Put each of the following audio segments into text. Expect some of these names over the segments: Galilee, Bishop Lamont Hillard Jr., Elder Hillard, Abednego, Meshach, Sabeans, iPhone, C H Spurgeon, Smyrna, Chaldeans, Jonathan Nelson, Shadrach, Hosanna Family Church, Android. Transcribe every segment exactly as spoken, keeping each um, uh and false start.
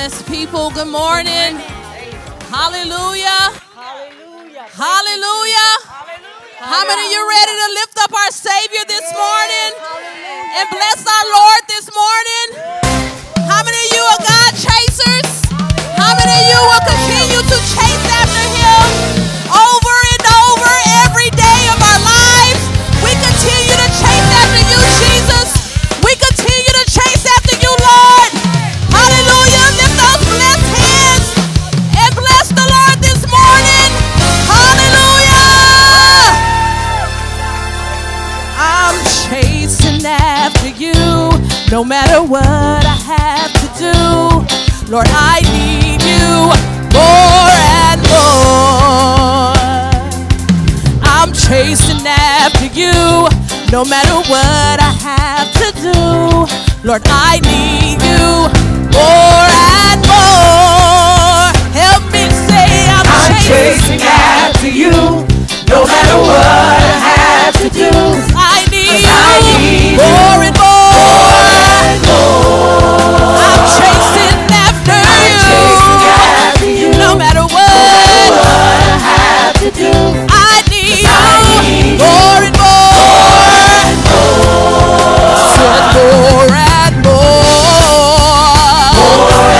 Bless people. Good morning. Good morning. Hallelujah. Hallelujah. Hallelujah. Hallelujah. How many of you ready to lift up our Savior this yes. morning? Hallelujah. And bless our Lord this morning? Yes. How many of you are God chasers? Hallelujah. How many of you will continue to chase after Him over and over every day of our lives? We continue to chase after You, Jesus. We continue to chase after You, Lord. Hallelujah. Lift those blessed hands and bless the Lord this morning. Hallelujah. I'm chasing after You, no matter what I have to do. Lord, I need You more and more. I'm chasing after You, no matter what I have to do. Lord, I need You more and more. Help me say I'm, I'm chasing, chasing after You, no matter what I have to do. Cause I need, Cause I need more, more, and more. more and more. I'm chasing after I'm you, chasing after you, no matter what, no matter what I have to do. I need, I need more, and more, more and more, more and more. More and more. More and more.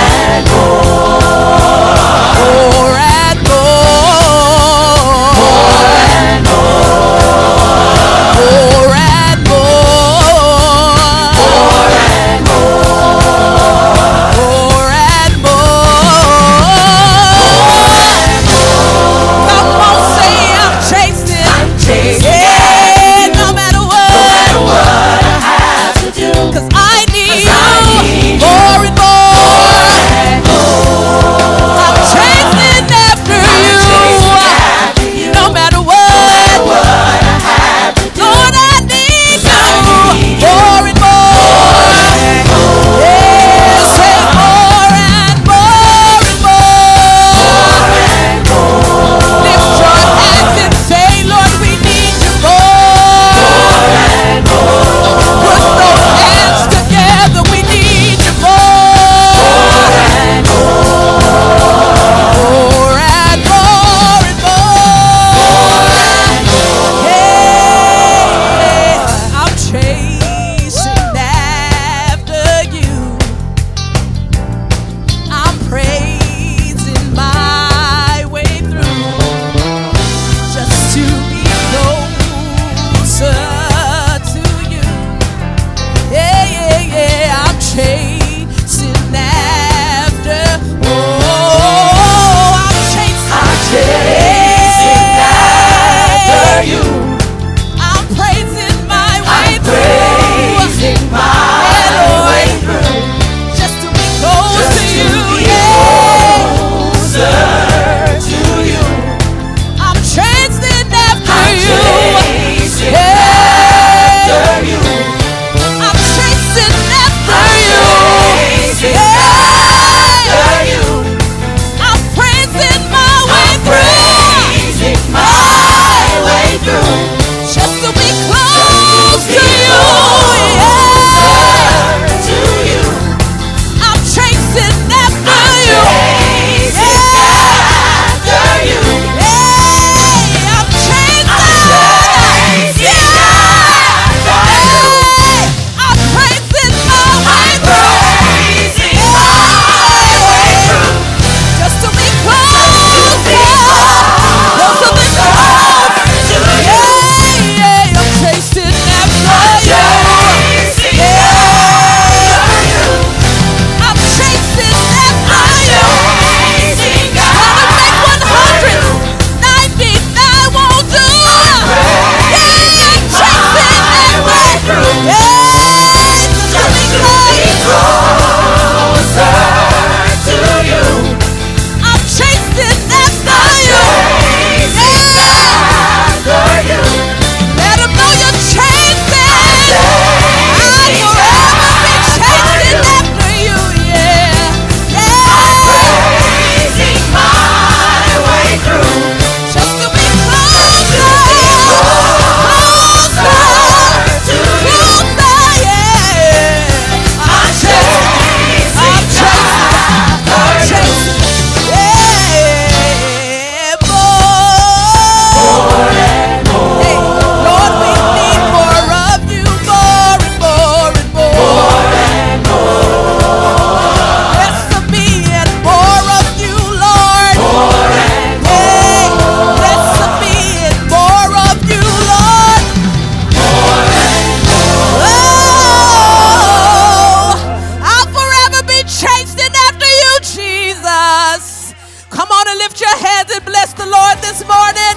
to lift your hands and bless the Lord this morning.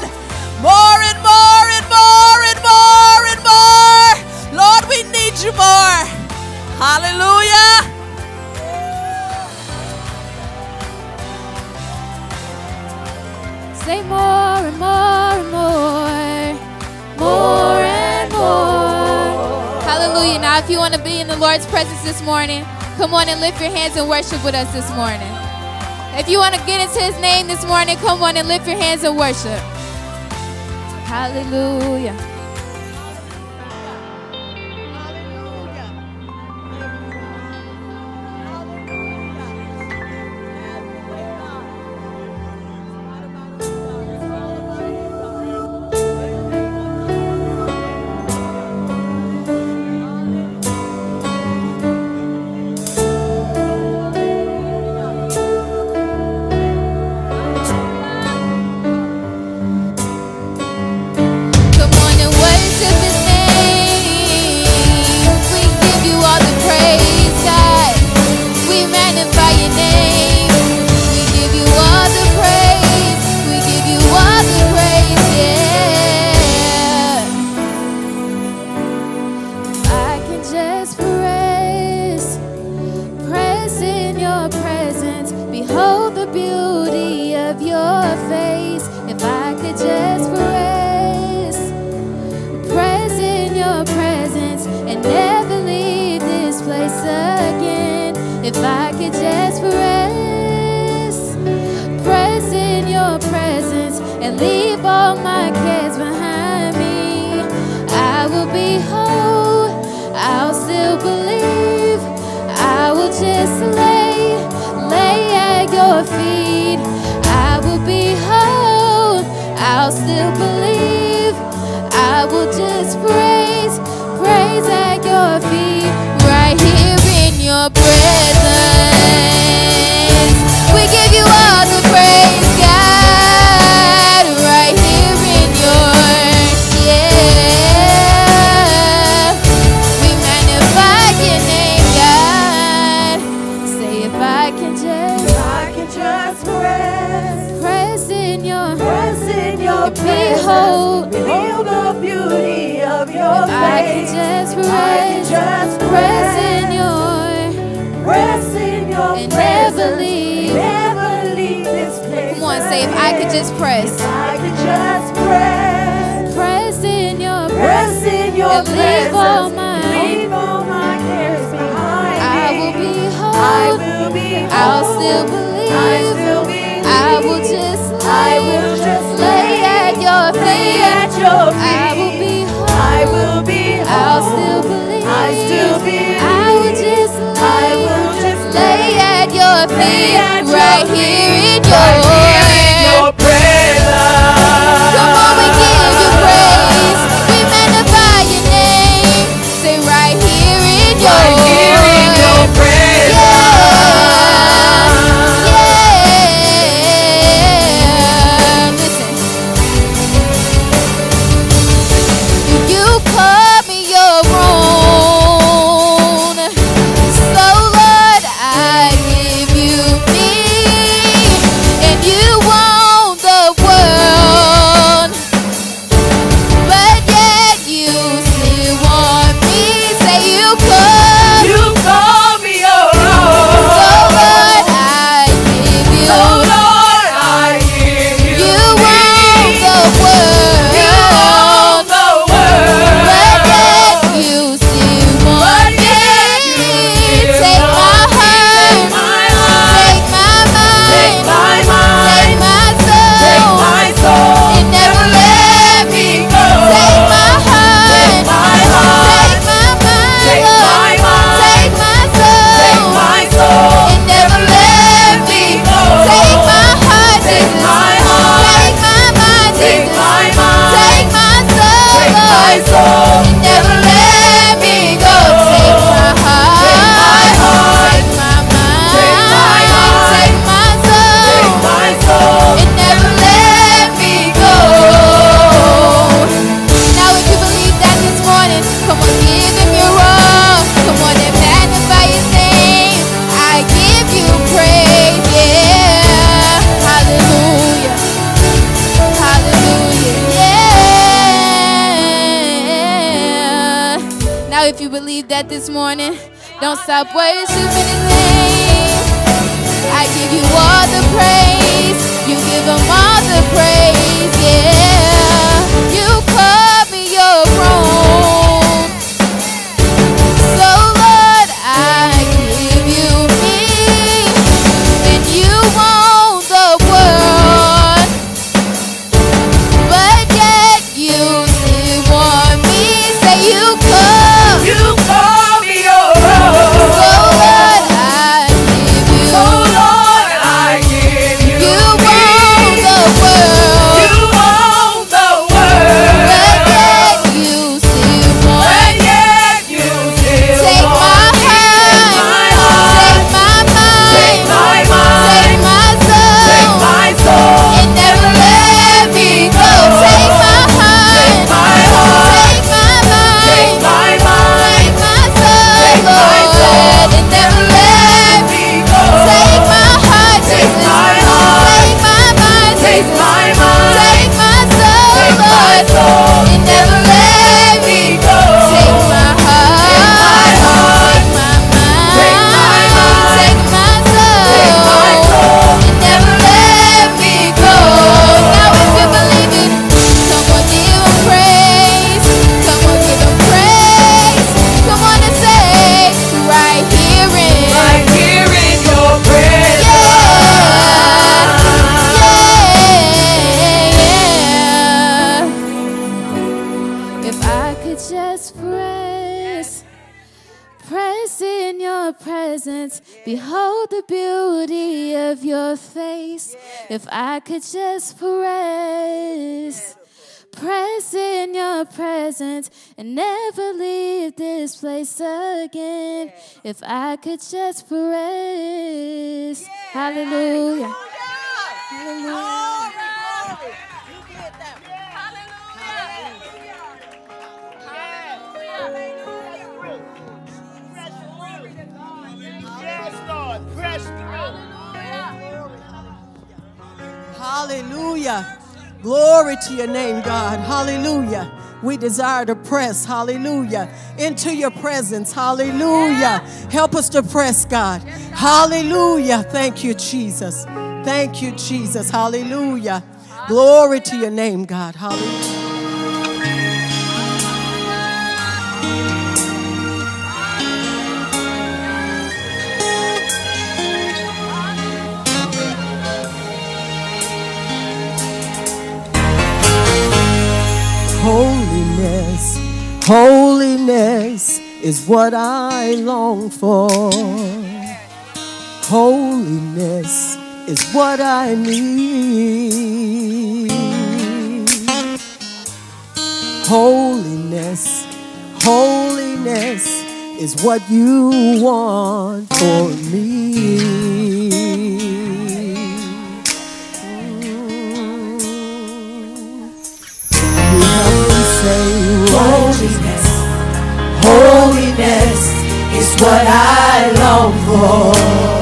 More and more and more and more and more. Lord, we need you more. Hallelujah. Say more and more and more, more and more. Hallelujah. Now, if you want to be in the Lord's presence this morning, come on and lift your hands and worship with us this morning. If you want to get into his name this morning, come on and lift your hands and worship. Hallelujah. Yeah. need that this morning. Don't stop worshiping His name. I give you all the praise. You give Him all the praise, yeah. You call me your own. So, Lord, I give you me, and you own the world. But yet you still want me. Say you call, you call me your own. So, Lord, I give you. So, Lord, I give you. You own the world. You own the world. But yet you still want. But yet you still take want. My heart, take my mind, take my mind, take my soul, take my soul, and never let me go. Take my heart, take my heart, take my mind, take my mind, take my soul, take my soul, and never let me go. Take my heart, take my heart, take my mind, take my mind, take my soul, take my soul, and never let me go. Take my heart, take my heart, take my mind, take my soul, take my soul, and never let me go. Now if you believe it, someone give Him praise, someone give Him praise, someone to say right here in, right here in your presence. yeah, yeah. If I could just press, press in your presence, behold the beauty of your face. If I could just press, press in your presence, and never leave this place again. If I could just press, hallelujah. Hallelujah. Hallelujah. Glory to your name, God. Hallelujah. We desire to press, hallelujah, into your presence. Hallelujah. Help us to press, God. Hallelujah. Thank you, Jesus. Thank you, Jesus. Hallelujah. Glory to your name, God. Hallelujah. Holiness, holiness is what I long for. Holiness is what I need. Holiness, holiness is what you want for me. Holiness, holiness is what I long for.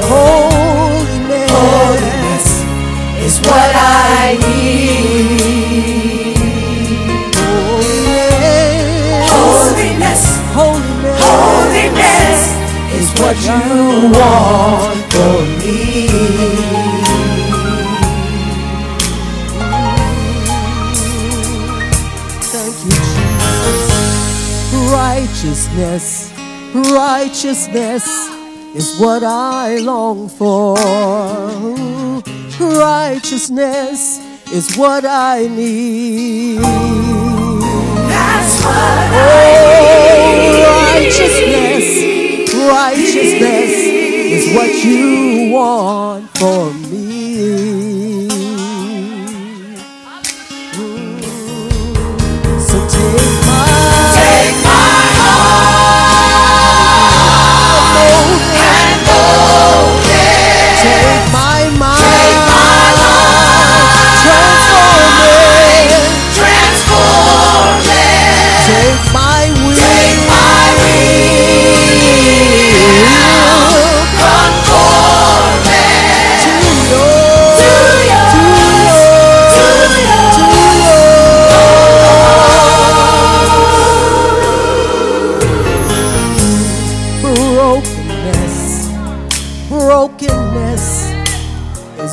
Holiness, holiness is what I need. Holiness, holiness, holiness is what you want for me. Righteousness, righteousness is what I long for. Righteousness is what I need. That's what I need. Righteousness, righteousness is what you want for me. So take my, take my conform to your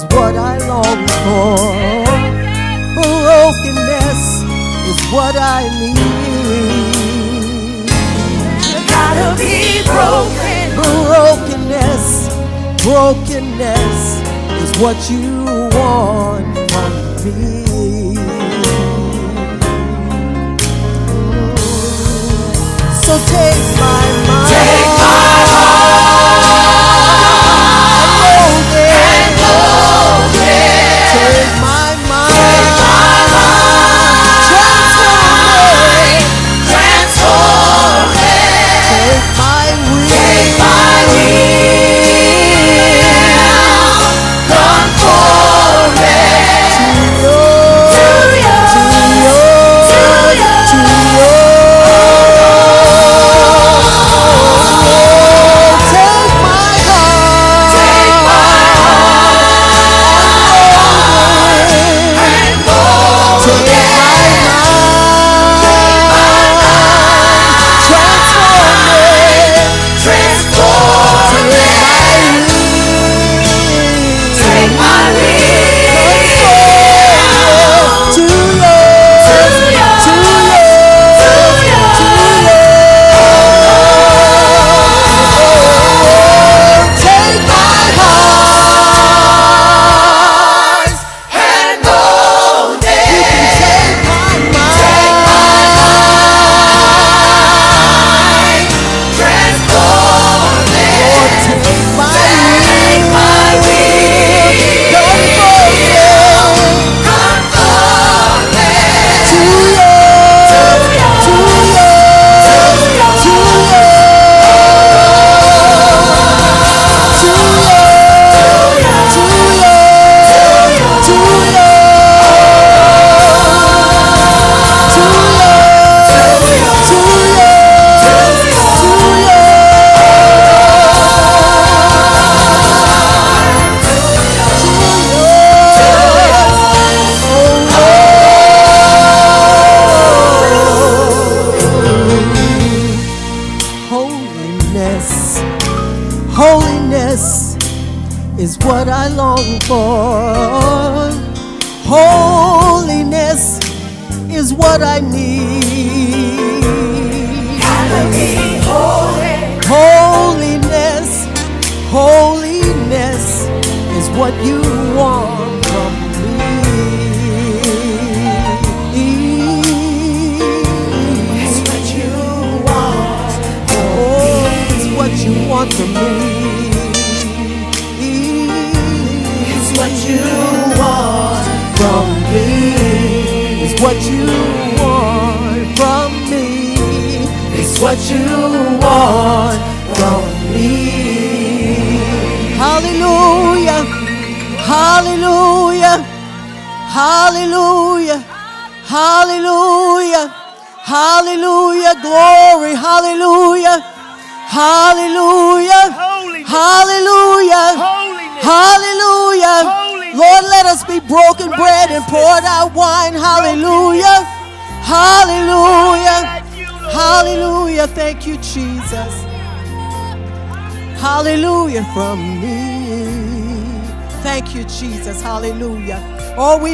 is what I long for. Brokenness is what I need. I gotta be broken. Brokenness, brokenness is what you want from me. So take my mind, take my heart, and mold it. And mold it. Take my mind, take my mind, transform it, transform it. Take my will, take my will, conform it to your.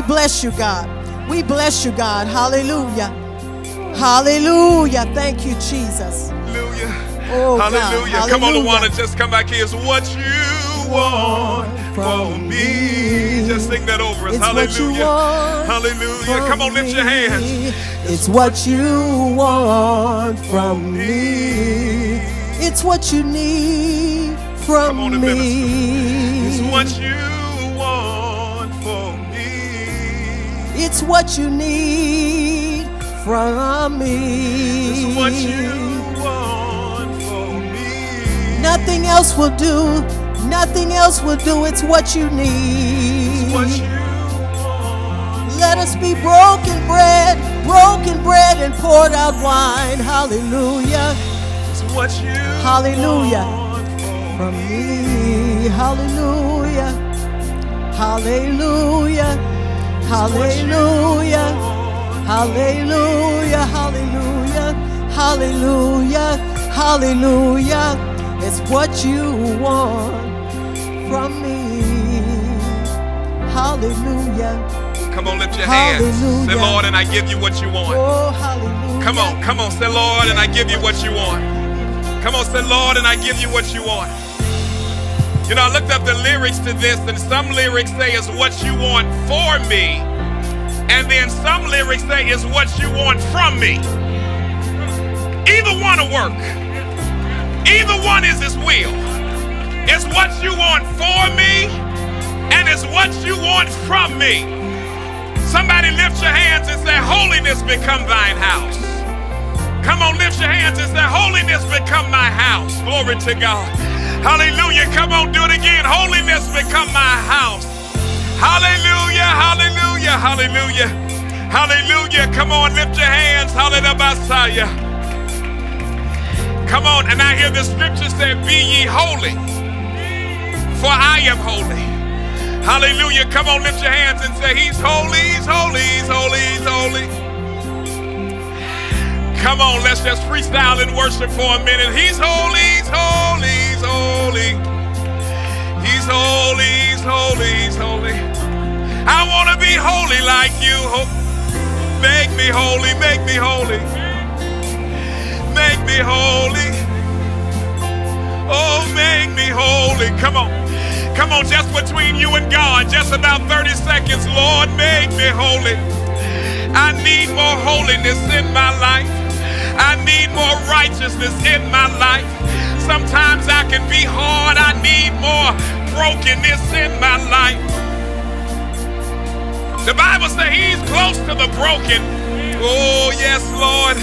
Bless you, God. We bless you, God. Hallelujah. Hallelujah. Thank you, Jesus. Hallelujah. Oh, hallelujah. Hallelujah. Come on, Luana, just come back here. It's what you want from me. me. Just sing that over us. It's hallelujah. Hallelujah. Come on, lift your hands. It's what you want from me. It's what you need from on, me. It's what you. It's what you need from me. It's what you want for me. Nothing else will do. Nothing else will do. It's what you need. It's what you want. Let us be broken bread, broken bread and poured out wine. Hallelujah. It's what you hallelujah want from me. Hallelujah. Hallelujah. Hallelujah, hallelujah, hallelujah, hallelujah, hallelujah. It's what you want from me. Hallelujah. Come on, lift your hallelujah. hands. Say, Lord, and I give you what you want. Oh, hallelujah. Come on, come on. Say, Lord, and I give you what you want. Come on, say, Lord, and I give you what you want. You know, I looked up the lyrics to this, and some lyrics say it's what you want for me, and then some lyrics say it's what you want from me. Either one will work. Either one is his will. It's what you want for me, and it's what you want from me. Somebody lift your hands and say, holiness become thine house. Come on, lift your hands and say, holiness become my house. Glory to God. Hallelujah. Come on, do it again. Holiness become my house. Hallelujah, hallelujah, hallelujah. Hallelujah. Come on, lift your hands. Hallelujah. Come on, and I hear the scripture say, be ye holy, for I am holy. Hallelujah. Come on, lift your hands and say, he's holy, he's holy, he's holy, he's holy. Come on, let's just freestyle and worship for a minute. He's holy, he's holy, he's holy. He's holy, he's holy, he's holy. I want to be holy like you. Make me holy, make me holy. Make me holy. Oh, make me holy. Come on. Come on, just between you and God, just about thirty seconds. Lord, make me holy. I need more holiness in my life. I need more righteousness in my life. Sometimes I can be hard. I need more brokenness in my life. The Bible says he's close to the broken. Oh, yes, Lord.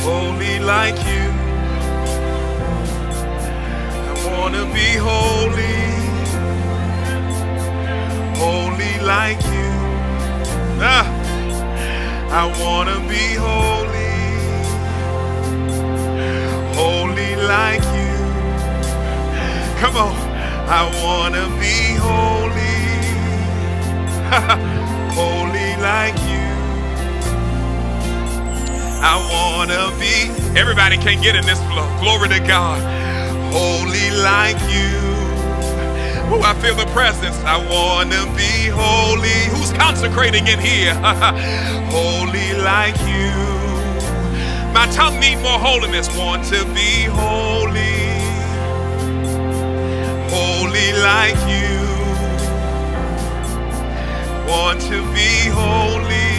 Holy like you. I want to be holy, holy like you. Ah, I want to be holy, holy like you. Come on, I want to be holy, holy like you. I want to be, everybody can't get in this flow, glory to God. Holy like you. Ooh, I feel the presence. I want to be holy. Who's consecrating in here? Holy like you. My tongue needs more holiness. Want to be holy, holy like you. Want to be holy,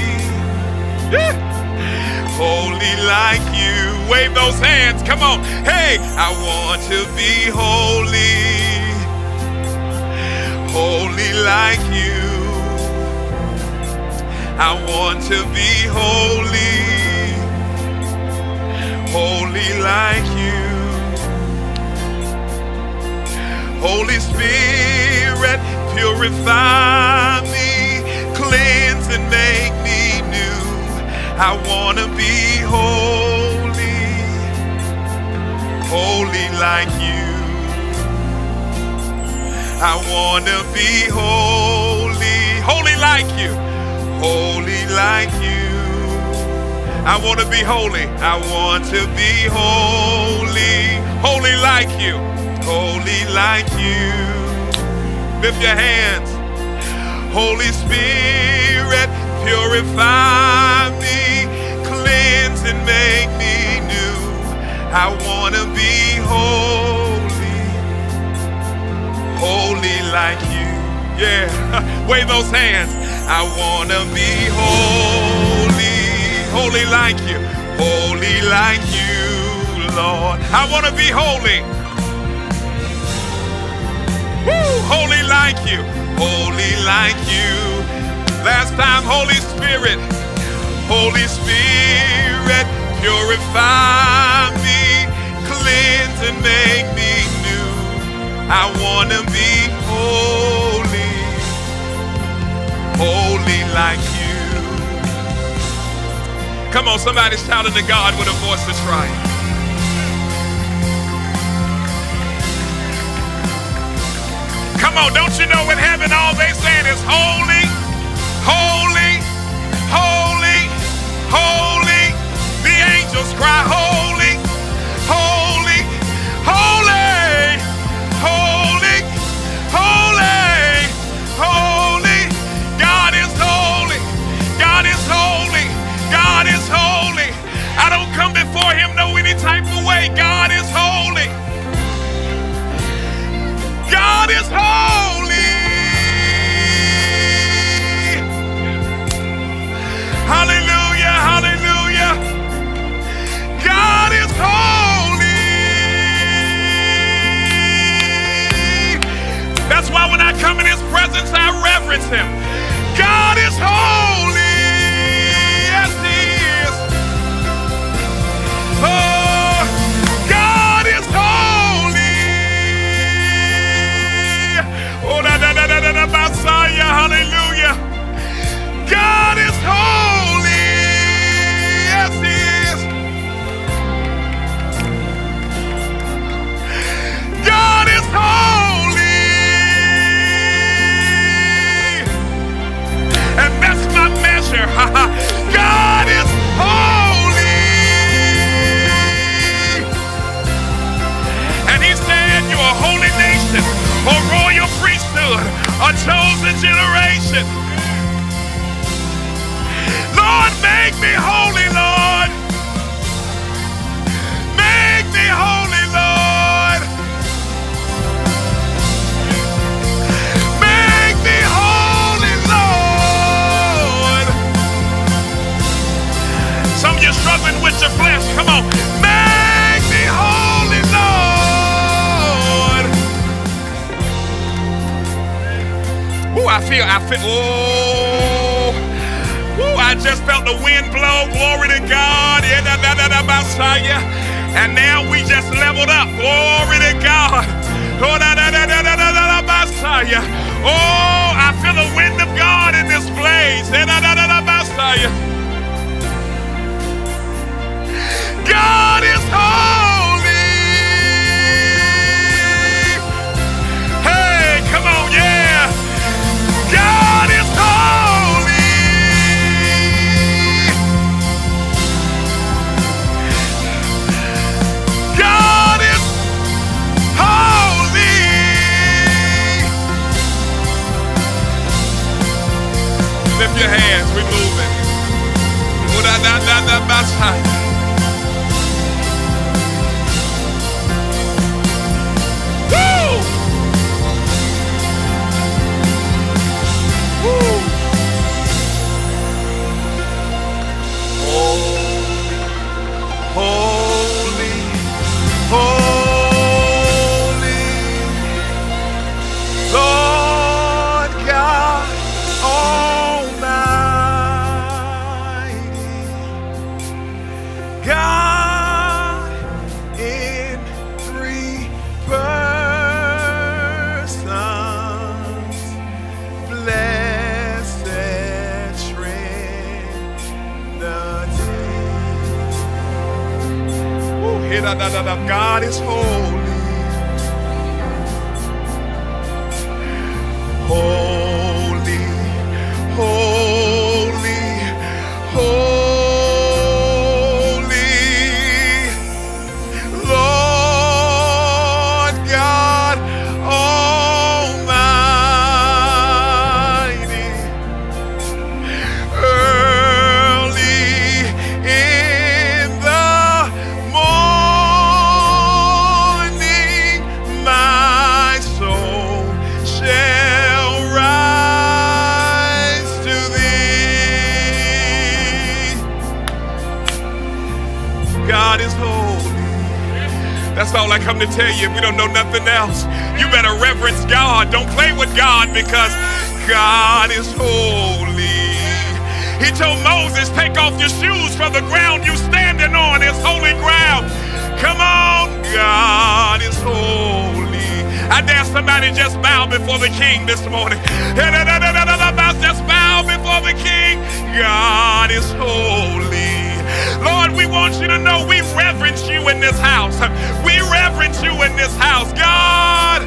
holy like you. Wave those hands. Come on. Hey, I want to be holy, holy like you. I want to be holy, holy like you. Holy Spirit, purify me, cleanse and make me new. I want to be holy, holy like you. I want to be holy, holy like you, holy like you. I want to be holy, I want to be holy, holy like you, holy like you. Lift your hands. Holy Spirit, purify me, cleanse and make me new. I want to be holy, holy like you. Yeah, wave those hands. I want to be holy, holy like you, holy like you, Lord. I want to be holy. Woo! Holy like you, holy like you. Last time, Holy Spirit, Holy Spirit, purify me, cleanse and make me new. I want to be holy, holy like you. Come on, somebody shout to God with a voice that's right. Come on, don't you know in heaven all they saying is holy, holy, holy, holy. The angels cry holy, holy, holy. Holy, God is holy. Hallelujah, hallelujah. God is holy. That's why when I come in his presence, I reverence him. God is holy. Yes, he is. Oh. Messiah, hallelujah. God is holy. Yes, he is. God is holy. And that's my measure. God is holy. And he said, "You're a holy nation, a royal priesthood, a chosen generation." Lord, make me holy, Lord. Make me holy, Lord. Make me holy, Lord. Some of you struggling with your flesh. Come on. Make me holy, Lord. Ooh, I feel, I feel, oh, ooh, I just felt the wind blow, glory to God, yeah, da, da, da, da, Messiah. And now we just leveled up, glory to God, oh, da, da, da, da, da, da, da, Messiah. Oh, I feel the wind of God in this place, yeah, da, da, da, da, Messiah. God is holy. Hey, come on, yeah. God is holy. God is holy. Lift your hands, we're moving. Woo! Holy, holy, Lord God Almighty, God in three persons, blessed Trinity. God is holy. Holy, holy, holy, Lord God Almighty, early in the morning my soul shall rise to thee. God is holy. That's all I come to tell you. If we don't know nothing else, you better reverence God. Don't play with God, because God is holy. He told Moses, take off your shoes, for the ground you're standing on is holy ground. Come on, God is holy. I dare somebody just bow before the King this morning. Just bow before the King. God is holy. Lord, we want you to know we reverence you in this house. We reverence you in this house, God.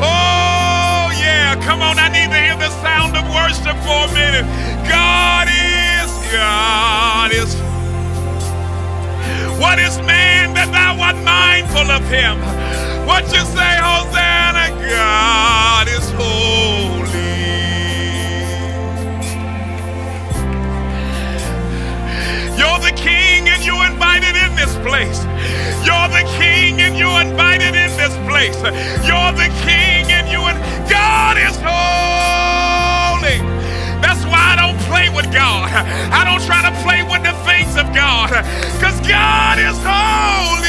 Oh, yeah, come on. I need to hear the sound of worship for a minute. God is, God is holy. What is man that thou art mindful of him? What you say, Hosanna? God is holy. You're the King and you're invited in this place. You're the King and you're invited in this place. place. You're the King, and you and God is holy. That's why I don't play with God. I don't try to play with the things of God, because God is holy.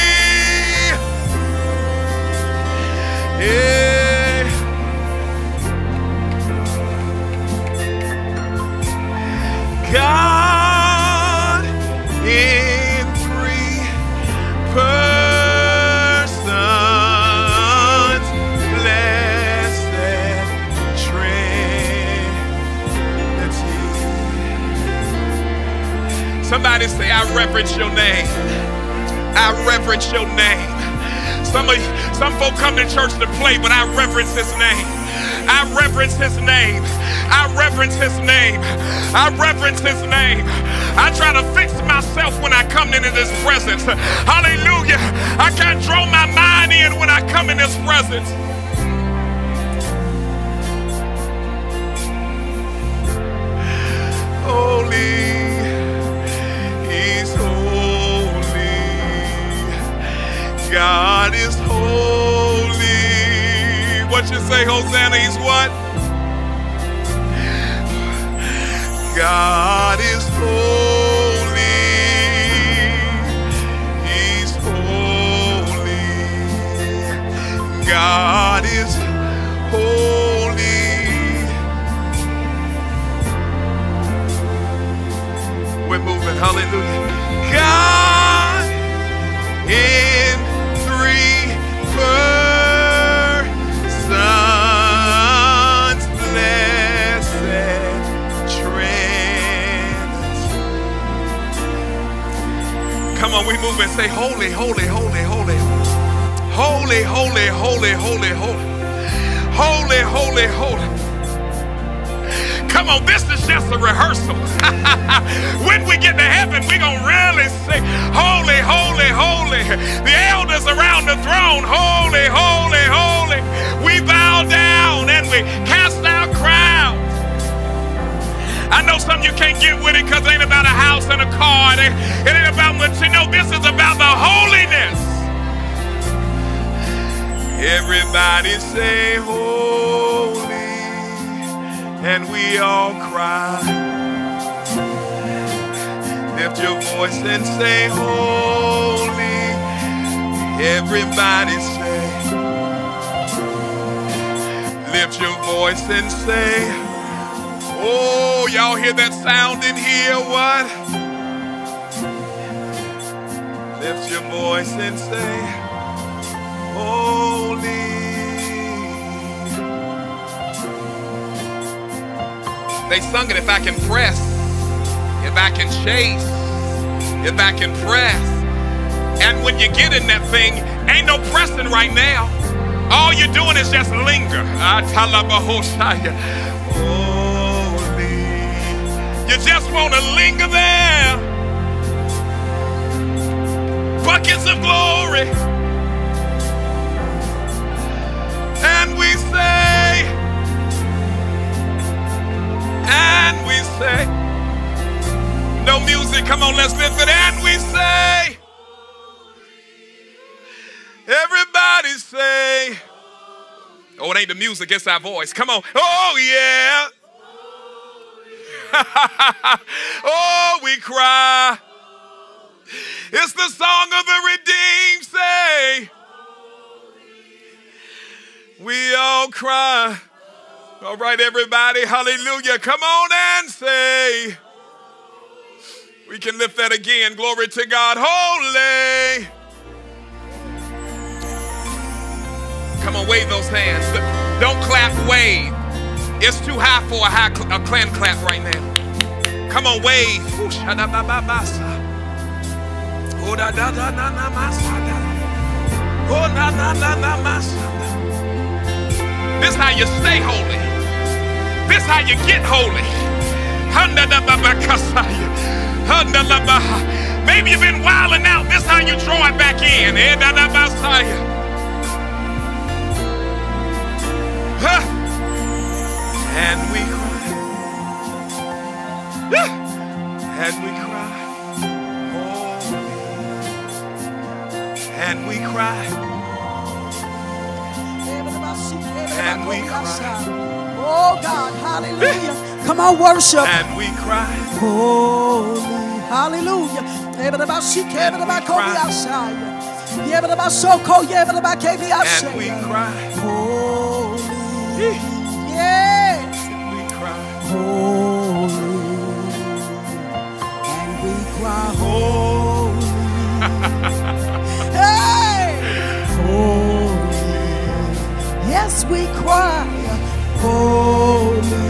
Yeah. God in three persons, blessed Trinity. Somebody say, I reverence your name. I reverence your name. Some of, some folk come to church to play, but I reverence his name. I reverence his name. I reverence his name. I reverence his name. I try to fix myself when I come into this presence. Hallelujah. I can't draw my mind in when I come in this presence. Holy. He's holy. God is holy. What you say, Hosanna? He's what? God is holy. He's holy. God is holy. We're moving. Hallelujah. God in three persons. Come on, we move and say, holy, holy, holy, holy, holy, holy, holy, holy, holy, holy, holy, holy. Come on, this is just a rehearsal. When we get to heaven, we're going to really say, holy, holy, holy. The elders around the throne, holy, holy, holy. We bow down and we cast our crowns. I know some of you can't get with it because it ain't about a house and a car. It ain't, it ain't about much. You know, this is about the holiness. Everybody say holy, and we all cry. Lift your voice and say holy. Everybody say. Lift your voice and say. Oh, y'all hear that sound in here? What? Lift your voice and say, holy. They sung it, if I can press, if I can chase, if I can press. And when you get in that thing, ain't no pressing right now. All you're doing is just linger. Oh. You just want to linger there. Buckets of glory. And we say, and we say, no music, come on, let's lift it. And we say, everybody say, oh, it ain't the music, it's our voice. Come on. Oh, yeah. Oh, we cry. It's the song of the redeemed. Say, we all cry. All right, everybody, hallelujah. Come on and say, we can lift that again. Glory to God. Holy. Come on, wave those hands. Don't clap, wave. It's too high for a high cl a clan clap right now. Come on, wave. This how you stay holy. This how you get holy. Maybe you've been wilding out. This how you draw it back in. Huh? And we cry, yeah. And we cry, holy, and we cry, and we cry. Oh God, hallelujah. Come on, worship. And we cry. Holy, hallelujah. And we cry. Holy, yes. And we cry. Holy, and we cry. Holy, hey. Holy, yes, we cry. Holy.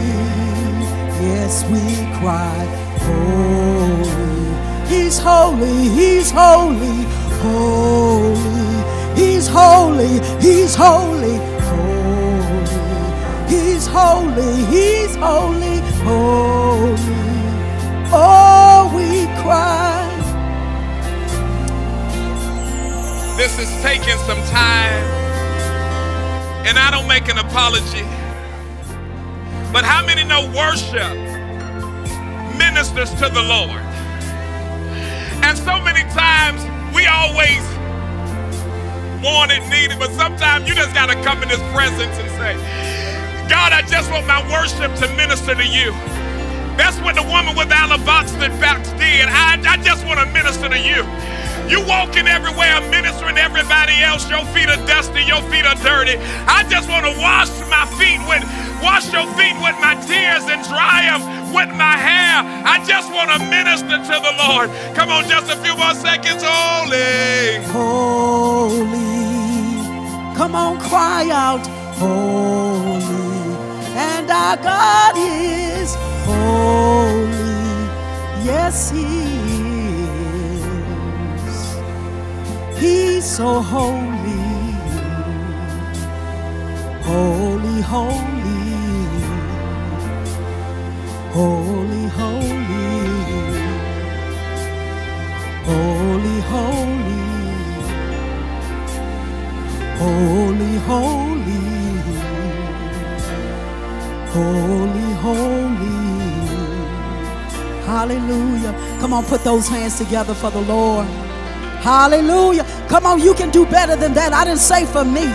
Yes, we cry, holy, he's holy, he's holy, holy, he's holy, he's holy, holy, he's holy, he's holy, holy, oh, we cry. This is taking some time, and I don't make an apology. But how many know worship ministers to the Lord? And so many times we always want it, need it, but sometimes you just got to come in his presence and say, God, I just want my worship to minister to you. That's what the woman with the alabaster box did. I, I just want to minister to you. You walking everywhere, ministering to everybody else. Your feet are dusty, your feet are dirty. I just want to wash my feet with wash your feet with my tears and dry them with my hair. I just want to minister to the Lord. Come on, just a few more seconds. Holy. Holy. Come on, cry out. Holy. And our God is holy. Yes, he is. He's so holy. Holy, holy. Holy, holy, holy, holy, holy, holy, holy, holy, hallelujah. Come on, put those hands together for the Lord. Hallelujah. Come on, you can do better than that. I didn't say for me.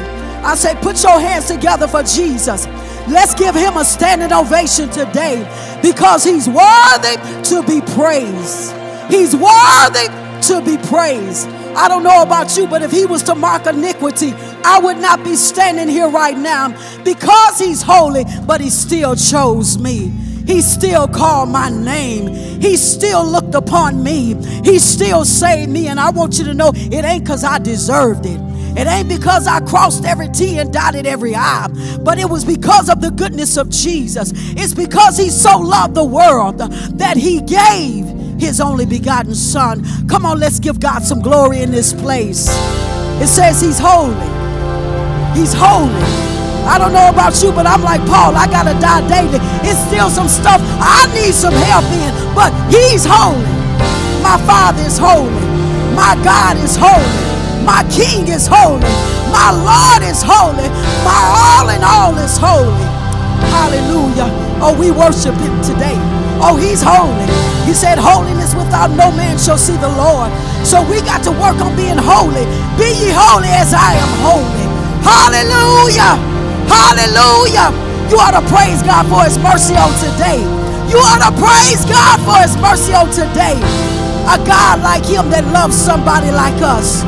I say put your hands together for Jesus. Let's give him a standing ovation today because he's worthy to be praised. He's worthy to be praised. I don't know about you, but if he was to mark iniquity, I would not be standing here right now because he's holy, but he still chose me. He still called my name. He still looked upon me. He still saved me. And I want you to know it ain't because I deserved it. It ain't because I crossed every T and dotted every I, but it was because of the goodness of Jesus. It's because he so loved the world that he gave his only begotten son. Come on, let's give God some glory in this place. It says he's holy. He's holy. I don't know about you, but I'm like Paul. I got to die daily. It's still some stuff I need some help in, but he's holy. My Father is holy. My God is holy. My King is holy. My Lord is holy. My all in all is holy. Hallelujah. Oh, we worship him today. Oh, he's holy. He said, holiness without no man shall see the Lord. So we got to work on being holy. Be ye holy as I am holy. Hallelujah. Hallelujah. You ought to praise God for his mercy on today. You ought to praise God for his mercy on today. A God like him that loves somebody like us.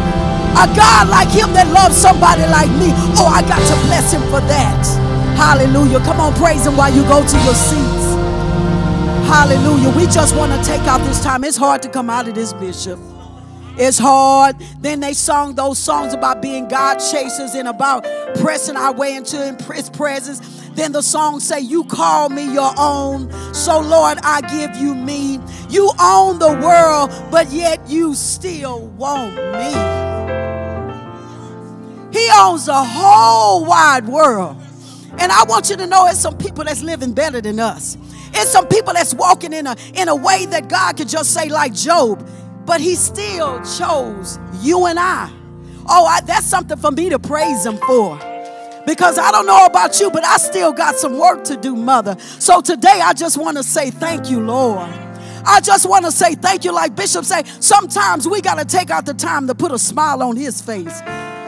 A God like him that loves somebody like me. Oh, I got to bless him for that. Hallelujah. Come on, praise him while you go to your seats. Hallelujah. We just want to take out this time. It's hard to come out of this, Bishop. It's hard. Then they sung those songs about being God chasers and about pressing our way into his presence. Then the songs say, you call me your own, so Lord, I give you me. You own the world, but yet you still want me. He owns the whole wide world. And I want you to know it's some people that's living better than us. It's some people that's walking in a, in a way that God could just say like Job. But he still chose you and I. Oh, I, that's something for me to praise him for. Because I don't know about you, but I still got some work to do, mother. So today I just want to say thank you, Lord. I just want to say thank you. Like Bishop said, sometimes we got to take out the time to put a smile on his face.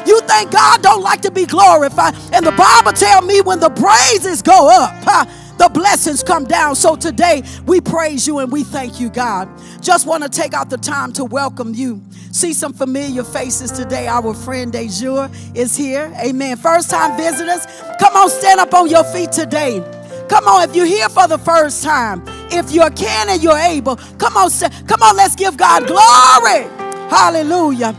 You think God don't like to be glorified? And the Bible tells me when the praises go up, huh, the blessings come down. So today we praise you and we thank you, God. Just want to take out the time to welcome you. See some familiar faces today. Our friend Azure is here. Amen. First time visitors, come on, stand up on your feet today. Come on, if you're here for the first time, if you can and you're able, come on, come on, let's give God glory. Hallelujah.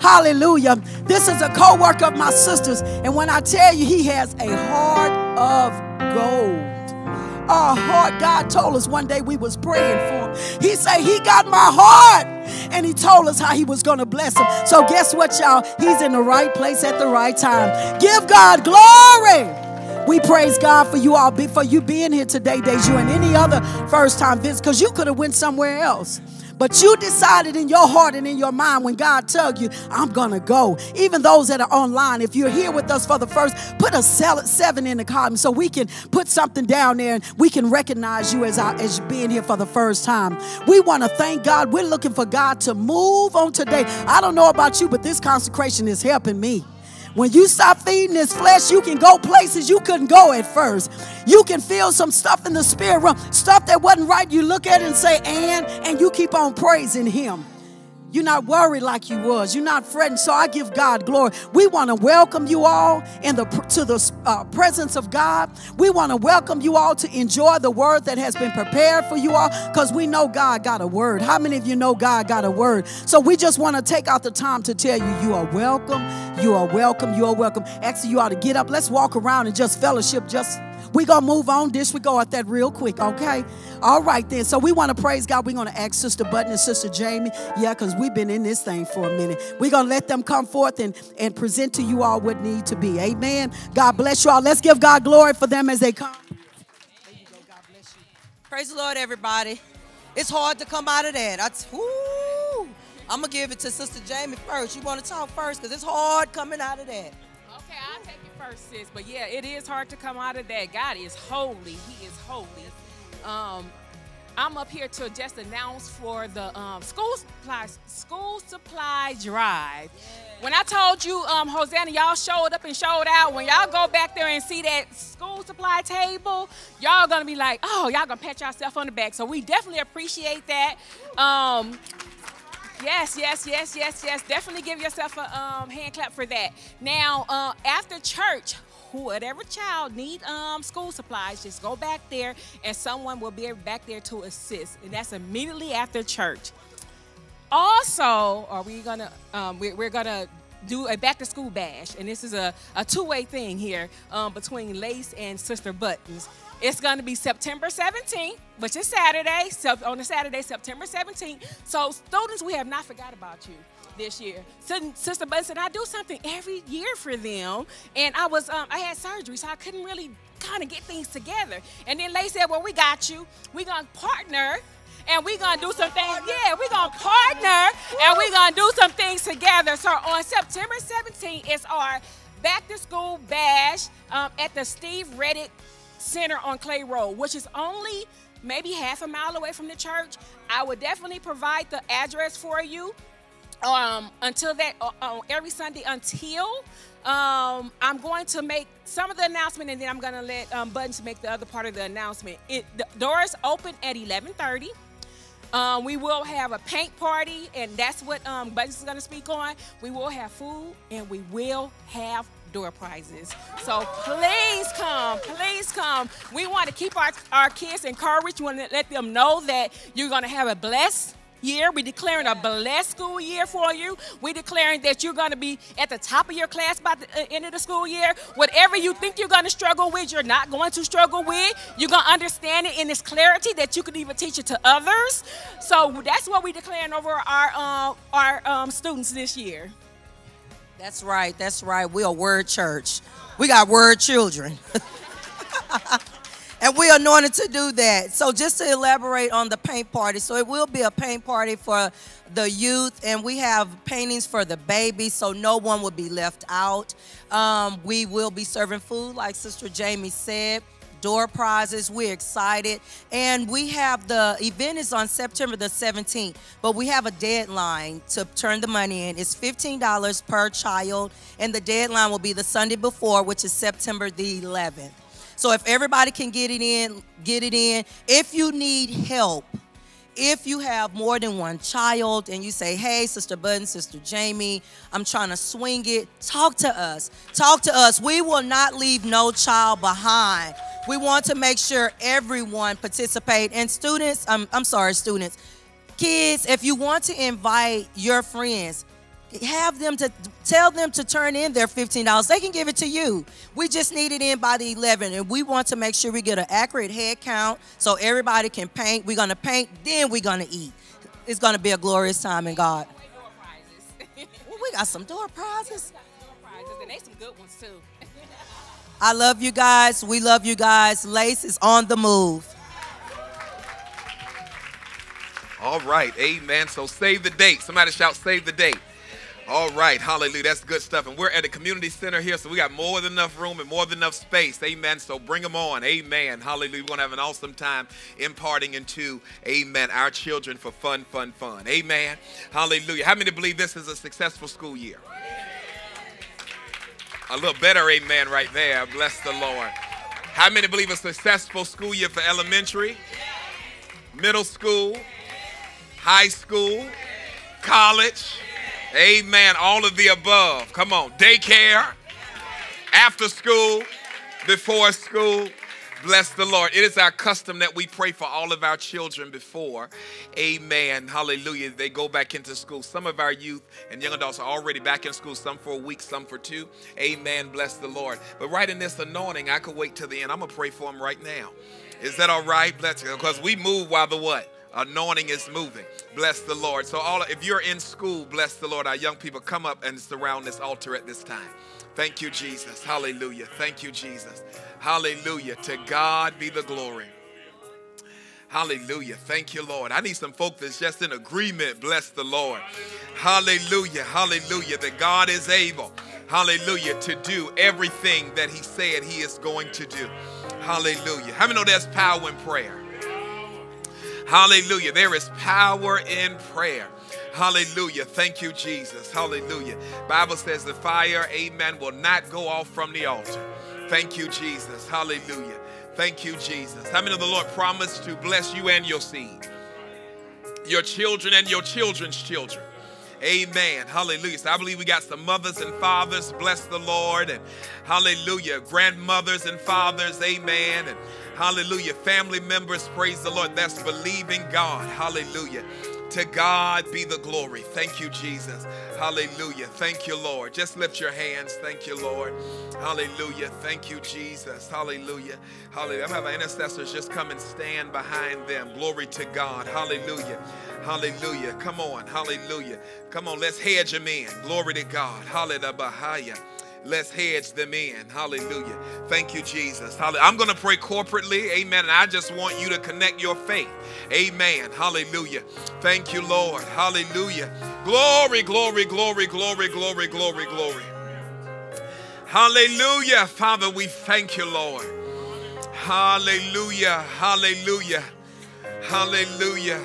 Hallelujah. This is a co-worker of my sister's. And when I tell you, he has a heart of gold. Our heart, God told us one day we was praying for him. He said, he got my heart. And he told us how he was going to bless him. So guess what, y'all? He's in the right place at the right time. Give God glory. We praise God for you all, for you being here today, Deju, and any other first-time visit, because you could have went somewhere else. But you decided in your heart and in your mind when God told you, I'm going to go. Even those that are online, if you're here with us for the first, put a seven in the column so we can put something down there and we can recognize you as, our, as being here for the first time. We want to thank God. We're looking for God to move on today. I don't know about you, but this consecration is helping me. When you stop feeding this flesh, you can go places you couldn't go at first. You can feel some stuff in the spirit realm, stuff that wasn't right. You look at it and say, and, and you keep on praising him. You're not worried like you was. You're not fretting. So I give God glory. We want to welcome you all in the, to the uh, presence of God. We want to welcome you all to enjoy the word that has been prepared for you all, because we know God got a word. How many of you know God got a word? So we just want to take out the time to tell you, you are welcome. You are welcome. You are welcome. Actually, you ought to get up. Let's walk around and just fellowship. Just we're going to move on. Disregard that real quick, okay? All right, then. So we want to praise God. We're going to ask Sister Button and Sister Jamie. Yeah, because we've been in this thing for a minute. We're going to let them come forth and, and present to you all what need to be. Amen. God bless you all. Let's give God glory for them as they come. There you go. God bless you. Praise the Lord, everybody. It's hard to come out of that. I t woo. I'm going to give it to Sister Jamie first. You want to talk first? Because it's hard coming out of that. Okay, I'll take it first, sis. But, yeah, it is hard to come out of that. God is holy. He is holy. Um, I'm up here to just announce for the um, school, supply, school supply drive. Yeah. When I told you, um, Hosanna, y'all showed up and showed out. When y'all go back there and see that school supply table, y'all going to be like, oh, y'all going to pat yourself on the back. So we definitely appreciate that. Um, Yes, yes, yes, yes, yes. Definitely give yourself a um, hand clap for that. Now, uh, after church, whatever child need um, school supplies, just go back there and someone will be back there to assist. And that's immediately after church. Also, are we gonna, um, we're, we're gonna do a back to school bash. And this is a, a two-way thing here um, between Lace and Sister Buttons. It's going to be September seventeenth, which is Saturday, on a Saturday, September seventeenth. So students, we have not forgot about you this year. Sister Bud said, I do something every year for them. And I was, um, I had surgery, so I couldn't really kind of get things together. And then Lay said, well, we got you. We're going to partner. And we're going to do some things. Yeah, we're going to partner. And we're going to do some things together. So on September seventeenth, it's our back to school bash um, at the Steve Reddick Center on Clay Road, which is only maybe half a mile away from the church. I would definitely provide the address for you um, until that uh, uh, every Sunday until um, I'm going to make some of the announcement, and then I'm going to let um, Buttons make the other part of the announcement. It, the doors open at eleven thirty. Um, we will have a paint party, and that's what um, Buttons is going to speak on. We will have food, and we will have door prizes. So please come, please come. We want to keep our, our kids encouraged. We want to let them know that you're going to have a blessed year. We're declaring a blessed school year for you. We're declaring that you're going to be at the top of your class by the end of the school year. Whatever you think you're going to struggle with, you're not going to struggle with. You're going to understand it in this clarity that you can even teach it to others. So that's what we're declaring over our, uh, our um, students this year. That's right. That's right. We're a word church. We got word children. And we're anointed to do that. So just to elaborate on the paint party. So it will be a paint party for the youth, and we have paintings for the babies, so no one will be left out. Um, we will be serving food, like Sister Jamie said. door prizes. We're excited. And we have the event is on September the seventeenth, but we have a deadline to turn the money in. It's fifteen dollars per child, and the deadline will be the Sunday before, which is September the eleventh. So if everybody can get it in, get it in. If you need help, if you have more than one child and you say, hey, Sister Budden, Sister Jamie, I'm trying to swing it, talk to us. Talk to us. We will not leave no child behind. We want to make sure everyone participate. And students, um, I'm sorry, students, kids, if you want to invite your friends, have them to tell them to turn in their fifteen dollars. They can give it to you. We just need it in by the eleventh, and we want to make sure we get an accurate head count so everybody can paint. We're going to paint, then we're going to eat. It's going to be a glorious time in God. Well, we got some door prizes. Yeah, we got some door prizes, and they some good ones too. I love you guys. We love you guys. Lace is on the move. All right. Amen. So save the date. Somebody shout save the date. All right, hallelujah, that's good stuff. And we're at a community center here, so we got more than enough room and more than enough space, amen. So bring them on, amen, hallelujah. We're going to have an awesome time imparting into, amen, our children for fun, fun, fun, amen, hallelujah. How many believe this is a successful school year? A little better amen right there, bless the Lord. How many believe a successful school year for elementary, middle school, high school, college? Amen. All of the above. Come on. Daycare, after school, before school. Bless the Lord. It is our custom that we pray for all of our children before, amen, hallelujah, they go back into school. Some of our youth and young adults are already back in school, some for a week, some for two. Amen. Bless the Lord. But right in this anointing, I could wait till the end. I'm going to pray for them right now. Is that all right? Bless you. Because we move while the what? Anointing is moving. Bless the Lord. So all, if you're in school, bless the Lord. Our young people, come up and surround this altar at this time. Thank you, Jesus. Hallelujah. Thank you, Jesus. Hallelujah. To God be the glory. Hallelujah. Thank you, Lord. I need some folk that's just in agreement. Bless the Lord. Hallelujah. Hallelujah. That God is able, hallelujah, to do everything that he said he is going to do. Hallelujah. How many know there's power in prayer? Hallelujah. There is power in prayer. Hallelujah. Thank you, Jesus. Hallelujah. Bible says the fire, amen, will not go off from the altar. Thank you, Jesus. Hallelujah. Thank you, Jesus. How many of the Lord promised to bless you and your seed, your children and your children's children? Amen. Hallelujah. So I believe we got some mothers and fathers. Bless the Lord. And hallelujah. Grandmothers and fathers. Amen. And hallelujah. Family members. Praise the Lord. That's believing God. Hallelujah. To God be the glory. Thank you, Jesus. Hallelujah. Thank you, Lord. Just lift your hands. Thank you, Lord. Hallelujah. Thank you, Jesus. Hallelujah. Hallelujah. I'm going to have our intercessors just come and stand behind them. Glory to God. Hallelujah. Hallelujah. Come on. Hallelujah. Come on. Let's hedge them in. Glory to God. Hallelujah. Let's hedge them in. Hallelujah. Thank you, Jesus. Hallelujah. I'm going to pray corporately. Amen. And I just want you to connect your faith. Amen. Hallelujah. Thank you, Lord. Hallelujah. Glory, glory, glory, glory, glory, glory, glory. Hallelujah. Father, we thank you, Lord. Hallelujah. Hallelujah. Hallelujah.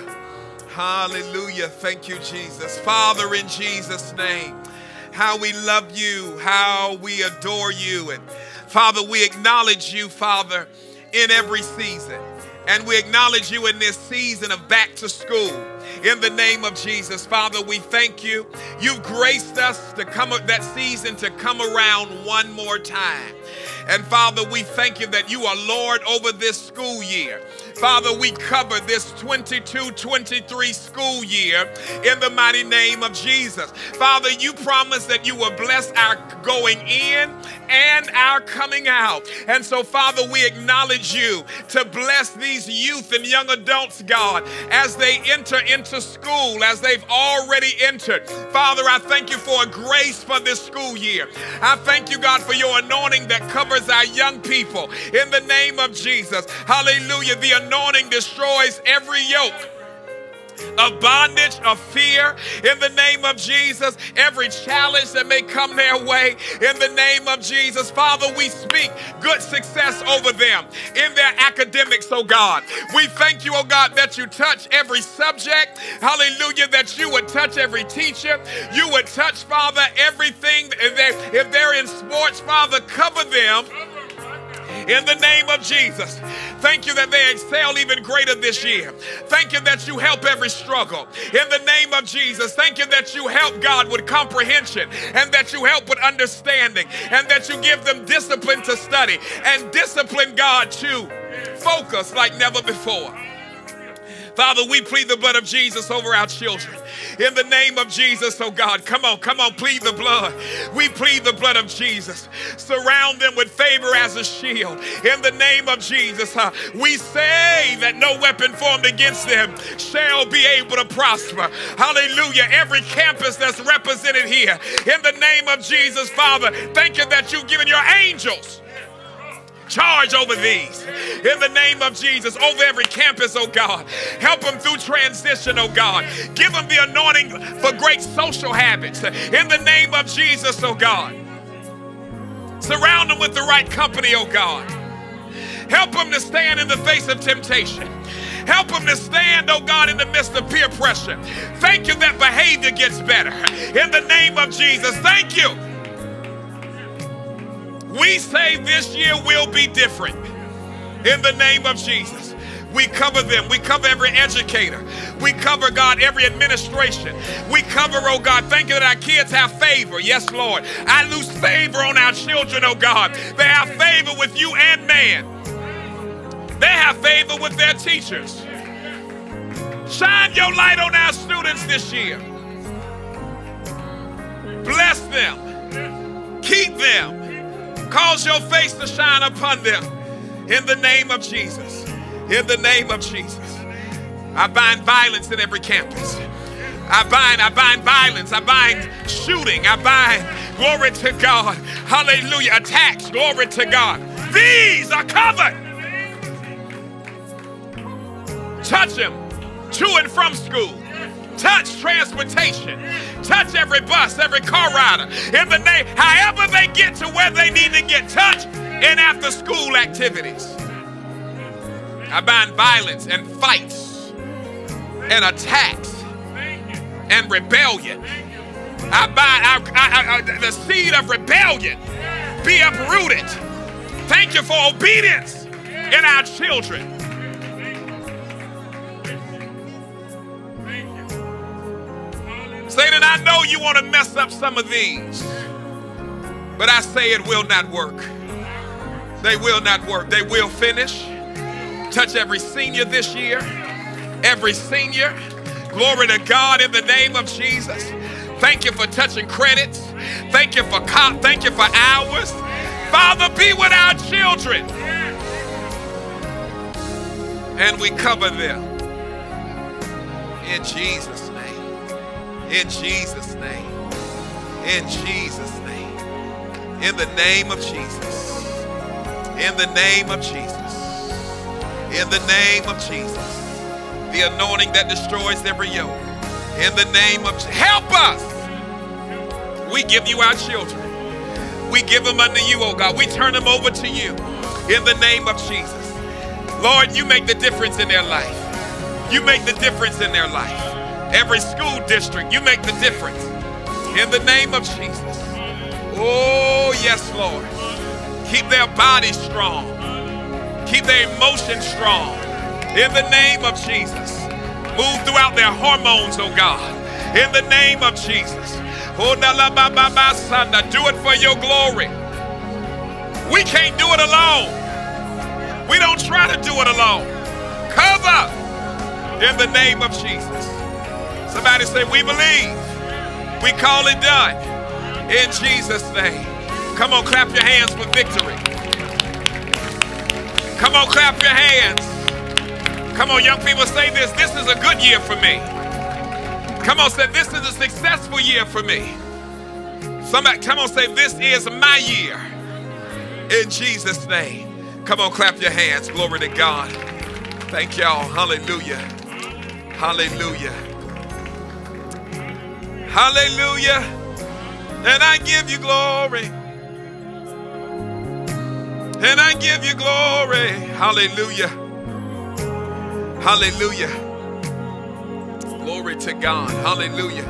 Hallelujah. Thank you, Jesus. Father, in Jesus' name, how we love you, how we adore you. And Father, we acknowledge you, Father, in every season. And we acknowledge you in this season of back to school. In the name of Jesus, Father, we thank you. You've graced us to come that season to come around one more time. And Father, we thank you that you are Lord over this school year. Father, we cover this twenty-two twenty-three school year in the mighty name of Jesus. Father, you promised that you will bless our going in and our coming out. And so, Father, we acknowledge you to bless these youth and young adults, God, as they enter into school, as they've already entered. Father, I thank you for a grace for this school year. I thank you, God, for your anointing that covers our young people in the name of Jesus. Hallelujah. The anointing destroys every yoke. of bondage, of fear, in the name of Jesus. Every challenge that may come their way, in the name of Jesus. Father, we speak good success over them in their academics, oh God. We thank you, oh God, that you touch every subject. Hallelujah, that you would touch every teacher. You would touch, Father, everything. If they're, if they're in sports, Father, cover them in the name of Jesus. Thank you that they excel even greater this year. Thank you that you help every struggle in the name of Jesus. Thank you that you help, God, with comprehension, and that you help with understanding, and that you give them discipline to study and discipline, God, to focus like never before. Father, we plead the blood of Jesus over our children. In the name of Jesus, oh God, come on, come on, plead the blood. We plead the blood of Jesus. Surround them with favor as a shield. In the name of Jesus, huh? We say that no weapon formed against them shall be able to prosper. Hallelujah. Every campus that's represented here, in the name of Jesus, Father, thank you that you've given your angels charge over these in the name of Jesus, over every campus, oh God. Help them through transition, oh God. Give them the anointing for great social habits in the name of Jesus, oh God. Surround them with the right company, oh God. Help them to stand in the face of temptation. Help them to stand, oh God, in the midst of peer pressure. Thank you that behavior gets better in the name of Jesus. Thank you. We say this year will be different in the name of Jesus. We cover them. We cover every educator. We cover, God, every administration. We cover, oh God, thank you that our kids have favor. Yes, Lord. I lose favor on our children, oh God. They have favor with you and man. They have favor with their teachers. Shine your light on our students this year. Bless them. Keep them. Cause your face to shine upon them in the name of Jesus. In the name of Jesus. I bind violence in every campus. I bind, I bind violence. I bind shooting. I bind, glory to God. Hallelujah. Attacks, glory to God. These are covered. Touch them to and from school. Touch transportation. Touch every bus, every car rider. In the name, however they get to where they need to get, touched in after school activities. I bind violence and fights and attacks and rebellion. I bind I, I, I, the seed of rebellion. Be uprooted. Thank you for obedience in our children. Satan, I know you want to mess up some of these, but I say it will not work. They will not work. They will finish. Touch every senior this year. Every senior. Glory to God in the name of Jesus. Thank you for touching credits. Thank you for cop. Thank you for hours. Father, be with our children. And we cover them. In Jesus' name. In Jesus' name, in Jesus' name, in the name of Jesus, in the name of Jesus, in the name of Jesus, the anointing that destroys every yoke, in the name of Jesus, help us. We give you our children. We give them unto you, oh God. We turn them over to you in the name of Jesus. Lord, you make the difference in their life. You make the difference in their life. Every school district, you make the difference in the name of Jesus. Oh, yes, Lord. Keep their bodies strong. Keep their emotions strong in the name of Jesus. Move throughout their hormones, oh God, in the name of Jesus. Oh, do it for your glory. We can't do it alone. We don't try to do it alone. Cover in the name of Jesus. Somebody say, we believe. We call it done. In Jesus' name. Come on, clap your hands for victory. Come on, clap your hands. Come on, young people, say this. This is a good year for me. Come on, say, this is a successful year for me. Somebody, come on, say, this is my year. In Jesus' name. Come on, clap your hands. Glory to God. Thank y'all. Hallelujah. Hallelujah. Hallelujah. And I give you glory. And I give you glory. Hallelujah. Hallelujah. Glory to God. Hallelujah.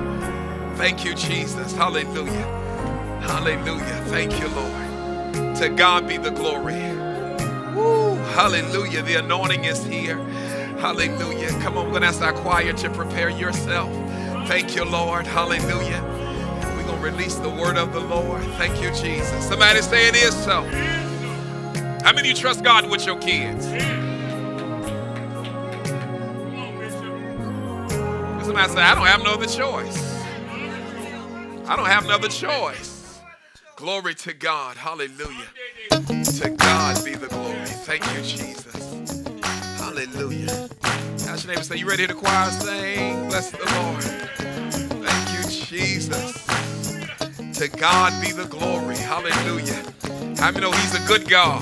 Thank you, Jesus. Hallelujah. Hallelujah. Thank you, Lord. To God be the glory. Woo. Hallelujah. The anointing is here. Hallelujah. Come on, we're going to ask our choir to prepare yourself. Thank you, Lord. Hallelujah. We're going to release the word of the Lord. Thank you, Jesus. Somebody say it is so. How many of you trust God with your kids? Somebody say, I don't have no other choice. I don't have no other choice. Glory to God. Hallelujah. To God be the glory. Thank you, Jesus. Hallelujah. How's your neighbor say, you ready to hear the choir sing? Bless the Lord. Thank you, Jesus. To God be the glory. Hallelujah. How many know he's a good God?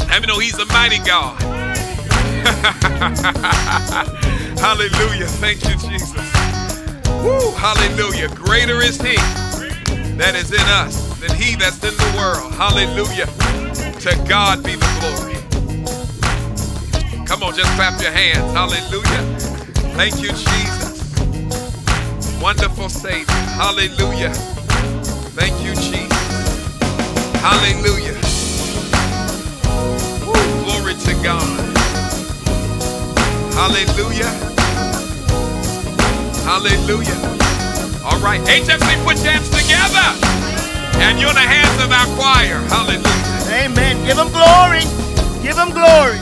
How many know he's a mighty God? Hallelujah. Thank you, Jesus. Woo, hallelujah. Greater is he that is in us than he that's in the world. Hallelujah. To God be the glory. Come on, just clap your hands. Hallelujah. Thank you, Jesus. Wonderful Savior. Hallelujah. Thank you, Jesus. Hallelujah. Woo, glory to God. Hallelujah. Hallelujah. All right. H F C, put your hands together. And you're in the hands of our choir. Hallelujah. Amen. Give them glory. Give them glory.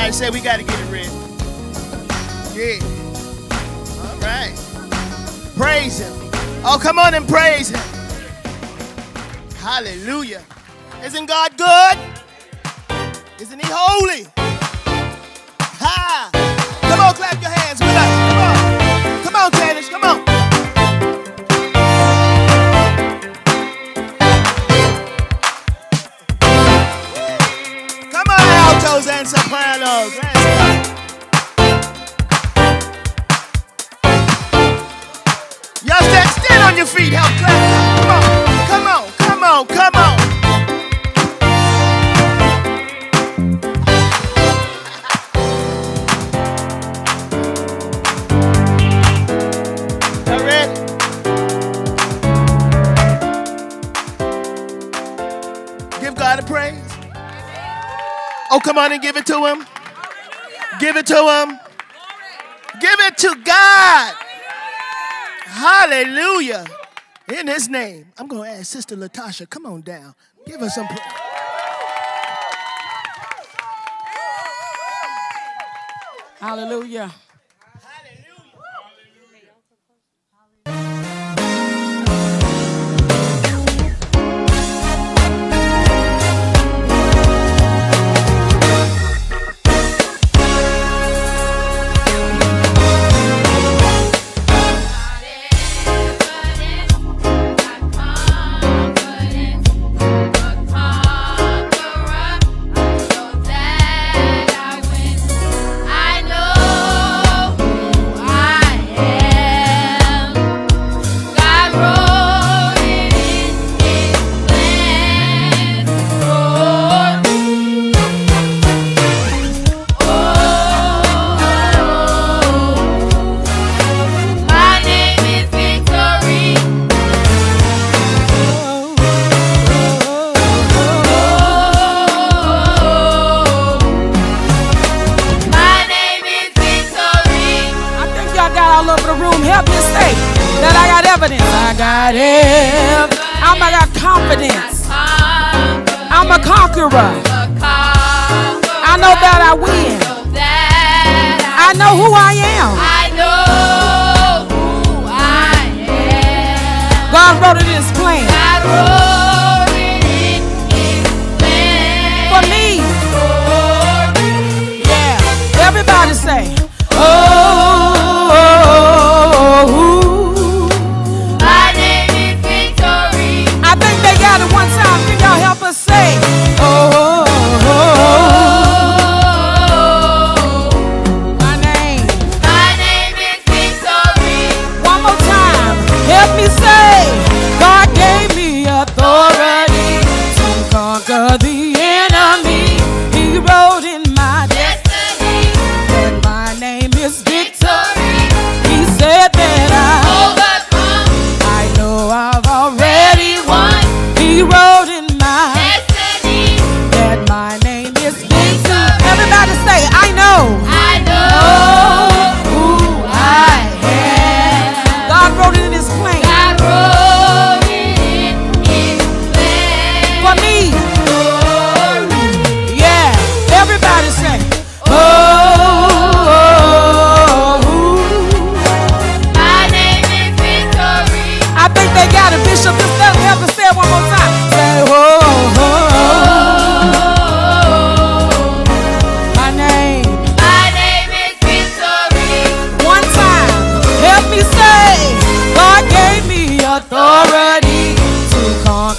I said we got to get it ready. Yeah. All right. Praise him. Oh, come on and praise him. Hallelujah. Isn't God good? Isn't he holy? Ha! Come on, clap your hands with us. Come on. Come on, Tanis. Come on. And sopranos. Let's go. Y'all stand, stand on your feet. Help clap. Come on, come on, come on, come on. Alright. Give God a praise. Oh, come on and give it to him. Hallelujah. Give it to him. Glory. Give it to God. Hallelujah. Hallelujah. In his name. I'm going to ask Sister Latasha, come on down. Give her some praise. Hallelujah. For me, yeah.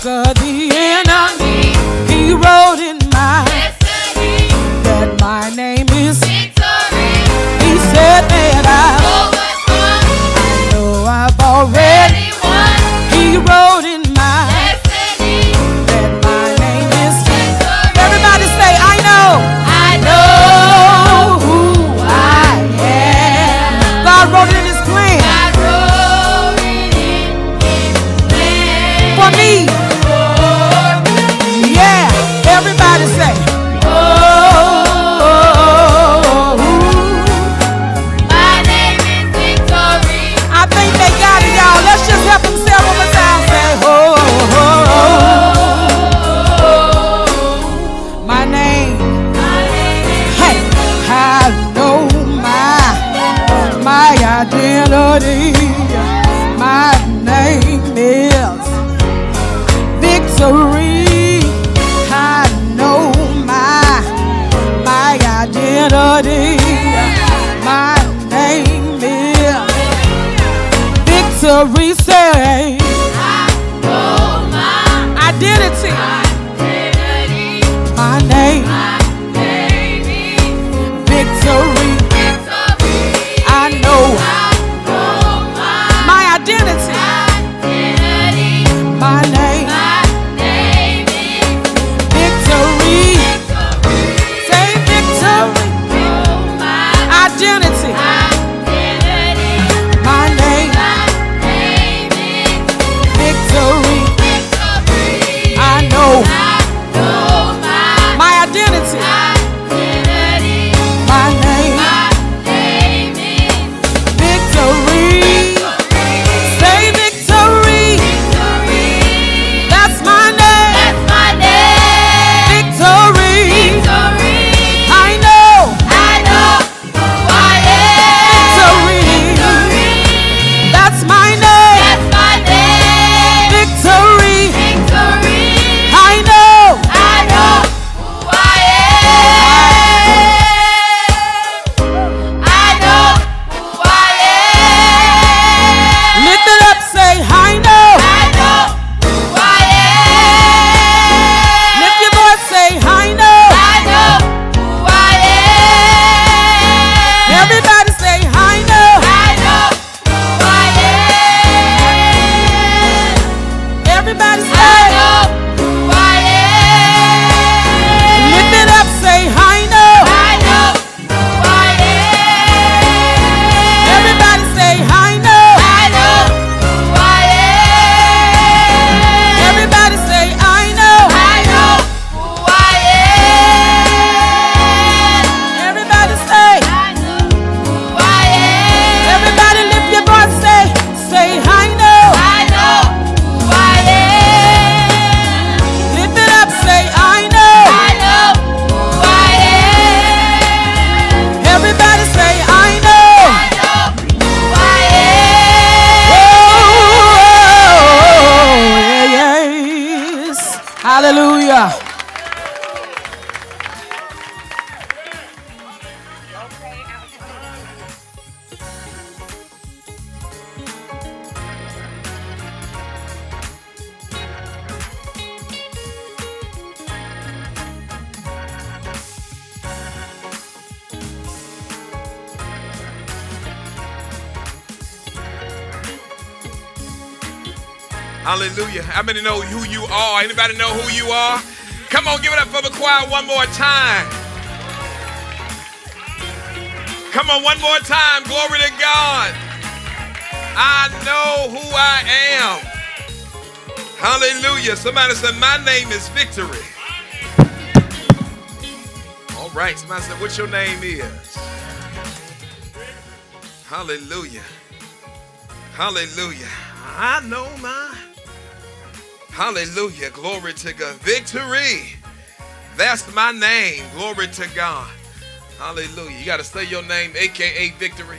mark of the enemy. He wrote in my destiny that my name is victory. He said that I've overcome. I know I've already won. He wrote in my destiny that my name is victory. Everybody say, I know. I know who I am. God wrote it in His plan. God wrote it in His plan for me. My name is victory. I know my my identity. My name is victory. Say I know my identity. My name, my name is victory. Victory. I know. Hallelujah. How many know who you are? Anybody know who you are? Come on, give it up for the choir one more time. Come on, one more time. Glory to God. I know who I am. Hallelujah. Somebody said, my name is victory. All right. Somebody said, what your name is? Hallelujah. Hallelujah. I know my. Hallelujah. Glory to God. Victory. That's my name. Glory to God. Hallelujah. You got to say your name, A K A victory.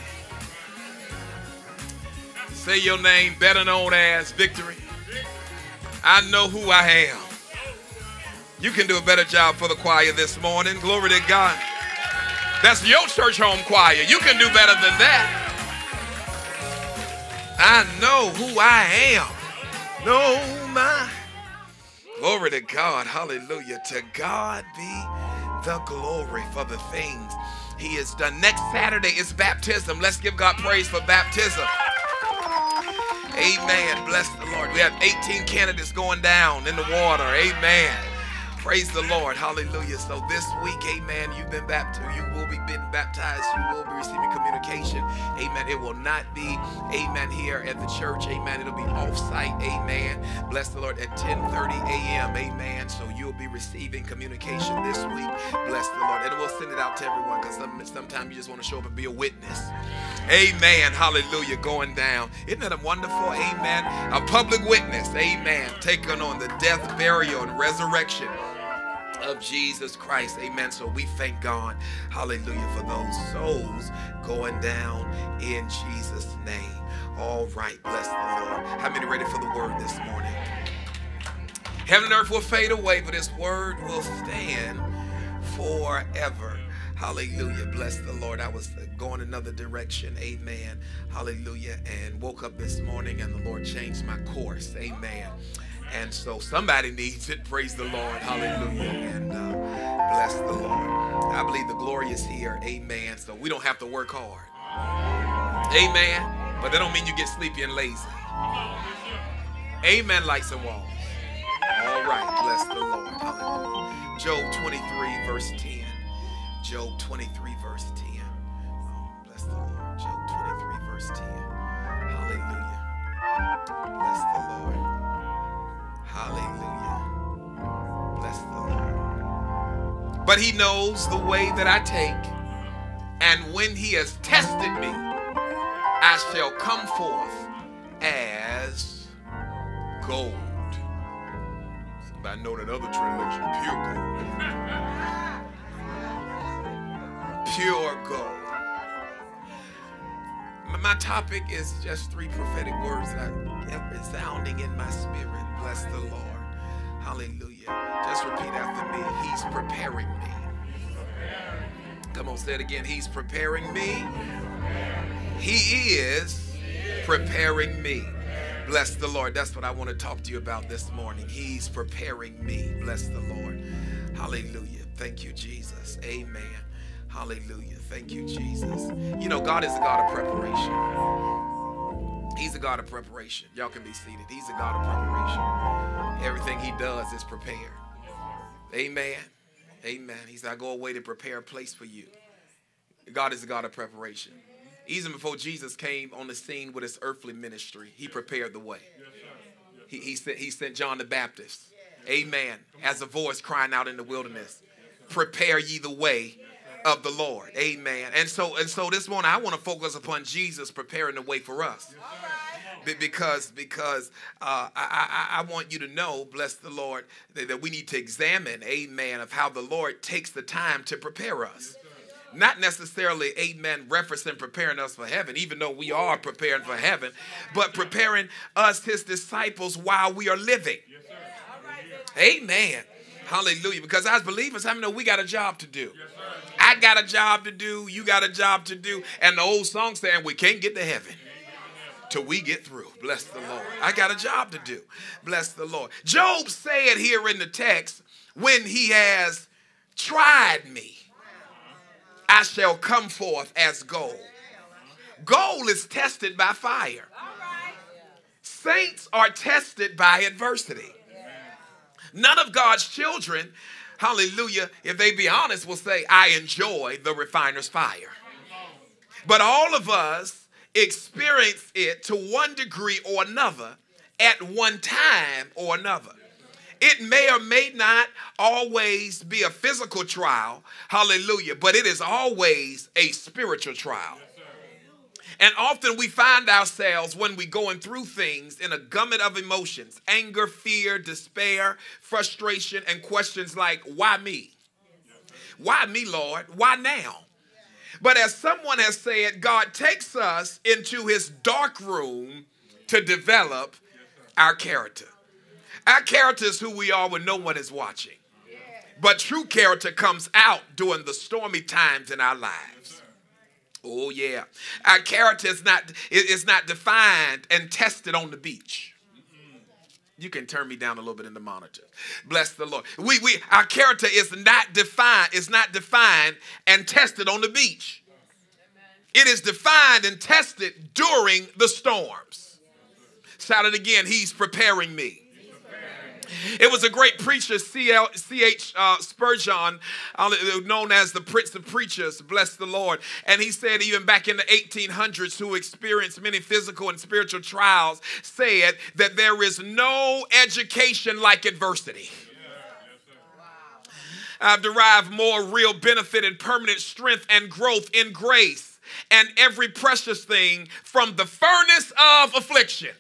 Say your name, better known as victory. I know who I am. You can do a better job for the choir this morning. Glory to God. That's your church home choir. You can do better than that. I know who I am. No, my. Glory to God. Hallelujah. To God be the glory for the things he has done. Next Saturday is baptism. Let's give God praise for baptism. Amen. Bless the Lord. We have eighteen candidates going down in the water. Amen. Praise the Lord. Hallelujah. So this week, amen, you've been baptized. You will be baptized. You will be receiving communication. Amen. It will not be, amen, here at the church. Amen. It'll be off-site. Amen. Bless the Lord at ten thirty a m Amen. So you'll be receiving communication this week. Bless the Lord. And we'll send it out to everyone because sometimes you just want to show up and be a witness. Amen. Hallelujah. Going down. Isn't that a wonderful, amen, a public witness. Amen. Taking on the death, burial, and resurrection of Jesus Christ. Amen. So we thank God, hallelujah, for those souls going down in Jesus' name. All right, bless the Lord. How many ready for the word this morning? Heaven and earth will fade away, but his word will stand forever. Hallelujah. Bless the Lord. I was going another direction. Amen. Hallelujah. And woke up this morning and the Lord changed my course. Amen. And so somebody needs it. Praise the Lord. Hallelujah. And uh, bless the Lord. I believe the glory is here. Amen. So we don't have to work hard. Amen. But that don't mean you get sleepy and lazy. Amen. Lights and walls. All right. Bless the Lord. Hallelujah. Job twenty-three verse ten. Job twenty-three verse ten. Oh, bless the Lord. Job twenty-three verse ten. Hallelujah. Bless the Lord. Hallelujah. Bless the Lord. But he knows the way that I take, and when he has tested me, I shall come forth as gold. Somebody know that other translation, pure gold. Pure gold. My topic is just three prophetic words that are resounding in my spirit. Bless the Lord. Hallelujah. Just repeat after me. He's preparing me. Come on, say it again. He's preparing me. He is preparing me. Bless the Lord. That's what I want to talk to you about this morning. He's preparing me. Bless the Lord. Hallelujah. Thank you, Jesus. Amen. Hallelujah. Thank you, Jesus. You know, God is a God of preparation. He's a God of preparation. Y'all can be seated. He's a God of preparation. Everything he does is prepared. Amen. Amen. He said, I go away to prepare a place for you. God is a God of preparation. Even before Jesus came on the scene with his earthly ministry, he prepared the way. He, he, sent, he sent John the Baptist. Amen. As a voice crying out in the wilderness, prepare ye the way of the Lord. Amen. And so and so this morning I want to focus upon Jesus preparing the way for us. Right. Because because uh, I, I, I want you to know, bless the Lord, that, that we need to examine, amen, of how the Lord takes the time to prepare us. Not necessarily, amen, referencing preparing us for heaven, even though we are preparing for heaven, but preparing us, his disciples, while we are living. Yes, sir. Amen. Hallelujah. Because as believers, I know we got a job to do. Yes, sir. I got a job to do. You got a job to do. And the old song saying, we can't get to heaven till we get through. Bless the Lord. I got a job to do. Bless the Lord. Job said here in the text, when he has tried me, I shall come forth as gold. Gold is tested by fire. Saints are tested by adversity. None of God's children, hallelujah, if they be honest, will say, I enjoy the refiner's fire. But all of us experience it to one degree or another at one time or another. It may or may not always be a physical trial, hallelujah, but it is always a spiritual trial. And often we find ourselves when we're going through things in a gummet of emotions, anger, fear, despair, frustration, and questions like, why me? Why me, Lord? Why now? But as someone has said, God takes us into his dark room to develop our character. Our character is who we are when no one is watching. But true character comes out during the stormy times in our lives. Oh, yeah. Our character is not, is not defined and tested on the beach. You can turn me down a little bit in the monitor. Bless the Lord. We, we, our character is not defined, is not defined and tested on the beach. It is defined and tested during the storms. Shout it again. He's preparing me. It was a great preacher, C H Uh, Spurgeon, uh, known as the Prince of Preachers, bless the Lord. And he said even back in the eighteen hundreds, who experienced many physical and spiritual trials, said that there is no education like adversity. I've derived more real benefit and permanent strength and growth in grace and every precious thing from the furnace of affliction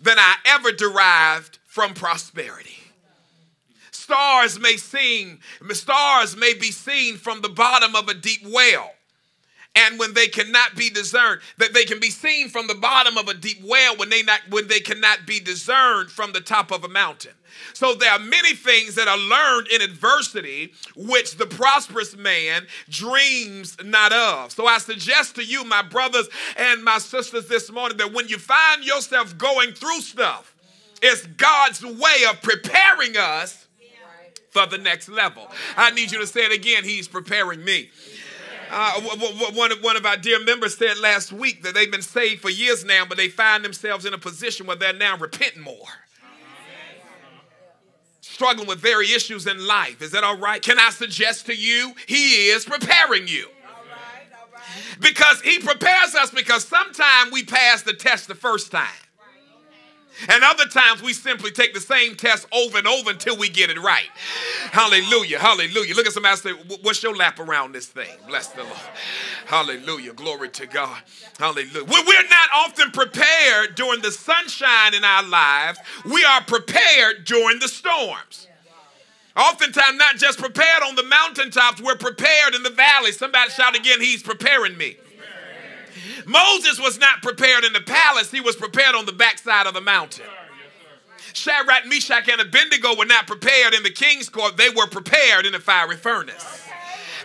than I ever derived from prosperity. Stars may seem, stars may be seen from the bottom of a deep well. And when they cannot be discerned, that they can be seen from the bottom of a deep well when they not, when they cannot be discerned from the top of a mountain. So there are many things that are learned in adversity, which the prosperous man dreams not of. So I suggest to you, my brothers and my sisters this morning, that when you find yourself going through stuff, it's God's way of preparing us for the next level. I need you to say it again. He's preparing me. Uh, one, of, one of our dear members said last week that they've been saved for years now, but they find themselves in a position where they're now repenting more. Amen. Struggling with very issues in life. Is that all right? Can I suggest to you, he is preparing you. All right, all right. Because he prepares us, because sometimes we pass the test the first time. And other times we simply take the same test over and over until we get it right. Hallelujah. Hallelujah. Look at somebody and say, what's your lap around this thing? Bless the Lord. Hallelujah. Glory to God. Hallelujah. We're not often prepared during the sunshine in our lives. We are prepared during the storms. Oftentimes not just prepared on the mountaintops. We're prepared in the valley. Somebody shout again, he's preparing me. Moses was not prepared in the palace. He was prepared on the backside of the mountain. Shadrach, Meshach, and Abednego were not prepared in the king's court. They were prepared in the fiery furnace.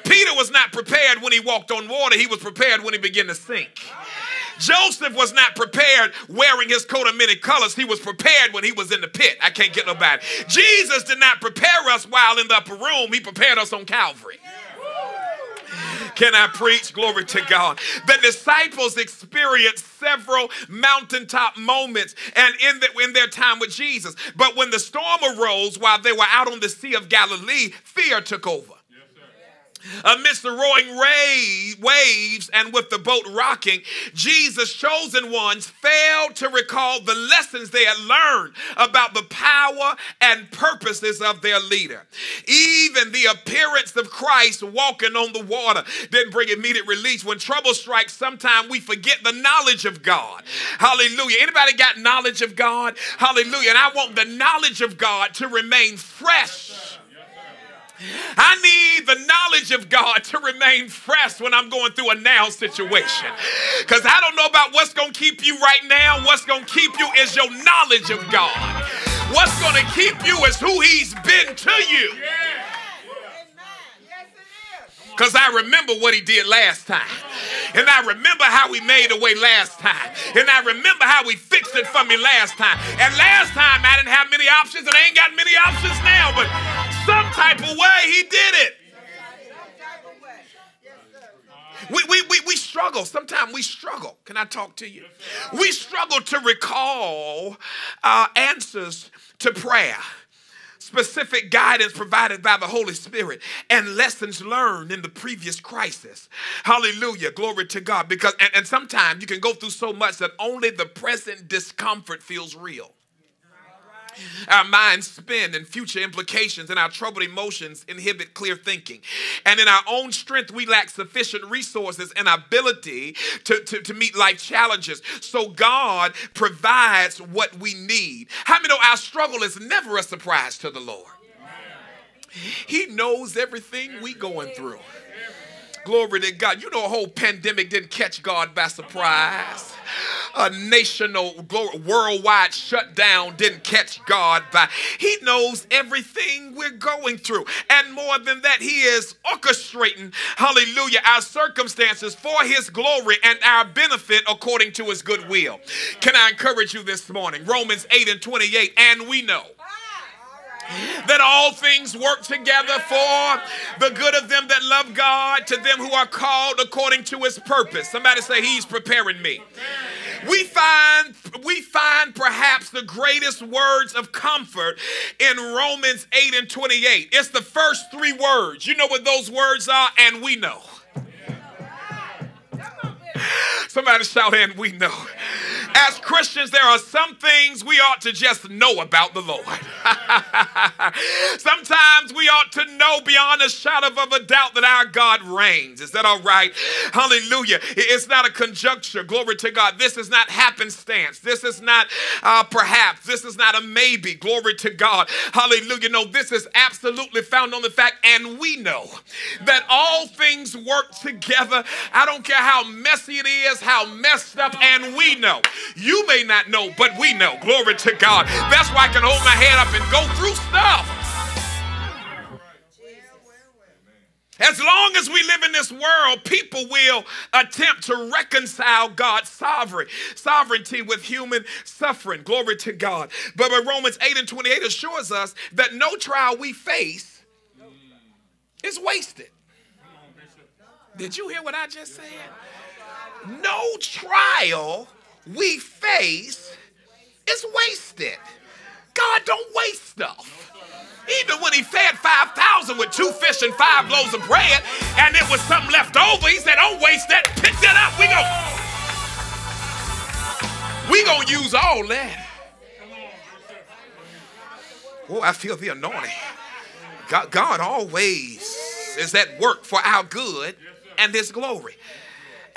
Peter was not prepared when he walked on water. He was prepared when he began to sink. Joseph was not prepared wearing his coat of many colors. He was prepared when he was in the pit. I can't get nobody. Jesus did not prepare us while in the upper room. He prepared us on Calvary. Can I preach? Glory to God. The disciples experienced several mountaintop moments and in, the, in their time with Jesus. But when the storm arose while they were out on the Sea of Galilee, fear took over. Amidst the roaring waves and with the boat rocking, Jesus' chosen ones failed to recall the lessons they had learned about the power and purposes of their leader. Even the appearance of Christ walking on the water didn't bring immediate release. When trouble strikes, sometimes we forget the knowledge of God. Hallelujah. Anybody got knowledge of God? Hallelujah. And I want the knowledge of God to remain fresh. I need the knowledge of God to remain fresh when I'm going through a now situation. Because I don't know about what's going to keep you right now. What's going to keep you is your knowledge of God. What's going to keep you is who he's been to you. Because I remember what he did last time. And I remember how he made a way last time. And I remember how he fixed it for me last time. And last time I didn't have many options, and I ain't got many options now, but some type of way he did it. We, we, we, we struggle. Sometimes we struggle. Can I talk to you? We struggle to recall uh, answers to prayer, specific guidance provided by the Holy Spirit, and lessons learned in the previous crisis. Hallelujah. Glory to God. Because and, and sometimes you can go through so much that only the present discomfort feels real. Our minds spin and future implications, and our troubled emotions inhibit clear thinking. And in our own strength, we lack sufficient resources and ability to, to, to meet life challenges. So God provides what we need. How many know our struggle is never a surprise to the Lord? He knows everything we're going through. Glory to God. You know, a whole pandemic didn't catch God by surprise. a national, worldwide shutdown didn't catch God by. He knows everything we're going through. And more than that, he is orchestrating, hallelujah, our circumstances for his glory and our benefit according to his good will. Can I encourage you this morning? Romans eight and twenty-eight, and we know that all things work together for the good of them that love God, to them who are called according to his purpose. Somebody say, he's preparing me. We find, we find perhaps the greatest words of comfort in Romans eight and twenty-eight. It's the first three words. You know what those words are? And we know. Somebody shout, and we know. As Christians, there are some things we ought to just know about the Lord. Sometimes we ought to know beyond a shadow of a doubt that our God reigns. Is that all right? Hallelujah. It's not a conjuncture. Glory to God. This is not happenstance. This is not uh, perhaps. This is not a maybe. Glory to God. Hallelujah. No, this is absolutely found on the fact, and we know that all things work together. I don't care how messy it is, how messed up, and we know. You may not know, but we know. Glory to God. That's why I can hold my head up and go through stuff. As long as we live in this world, people will attempt to reconcile God's sovereign, sovereignty with human suffering. Glory to God. But Romans eight and twenty-eight assures us that no trial we face is wasted. Did you hear what I just said? No trial we face is wasted. God don't waste stuff. Even when he fed five thousand with two fish and five loaves of bread, and there was something left over, he said, don't waste that. Pick that up. We go. We going to use all that. Oh, I feel the anointing. God, God always is at work for our good and his glory.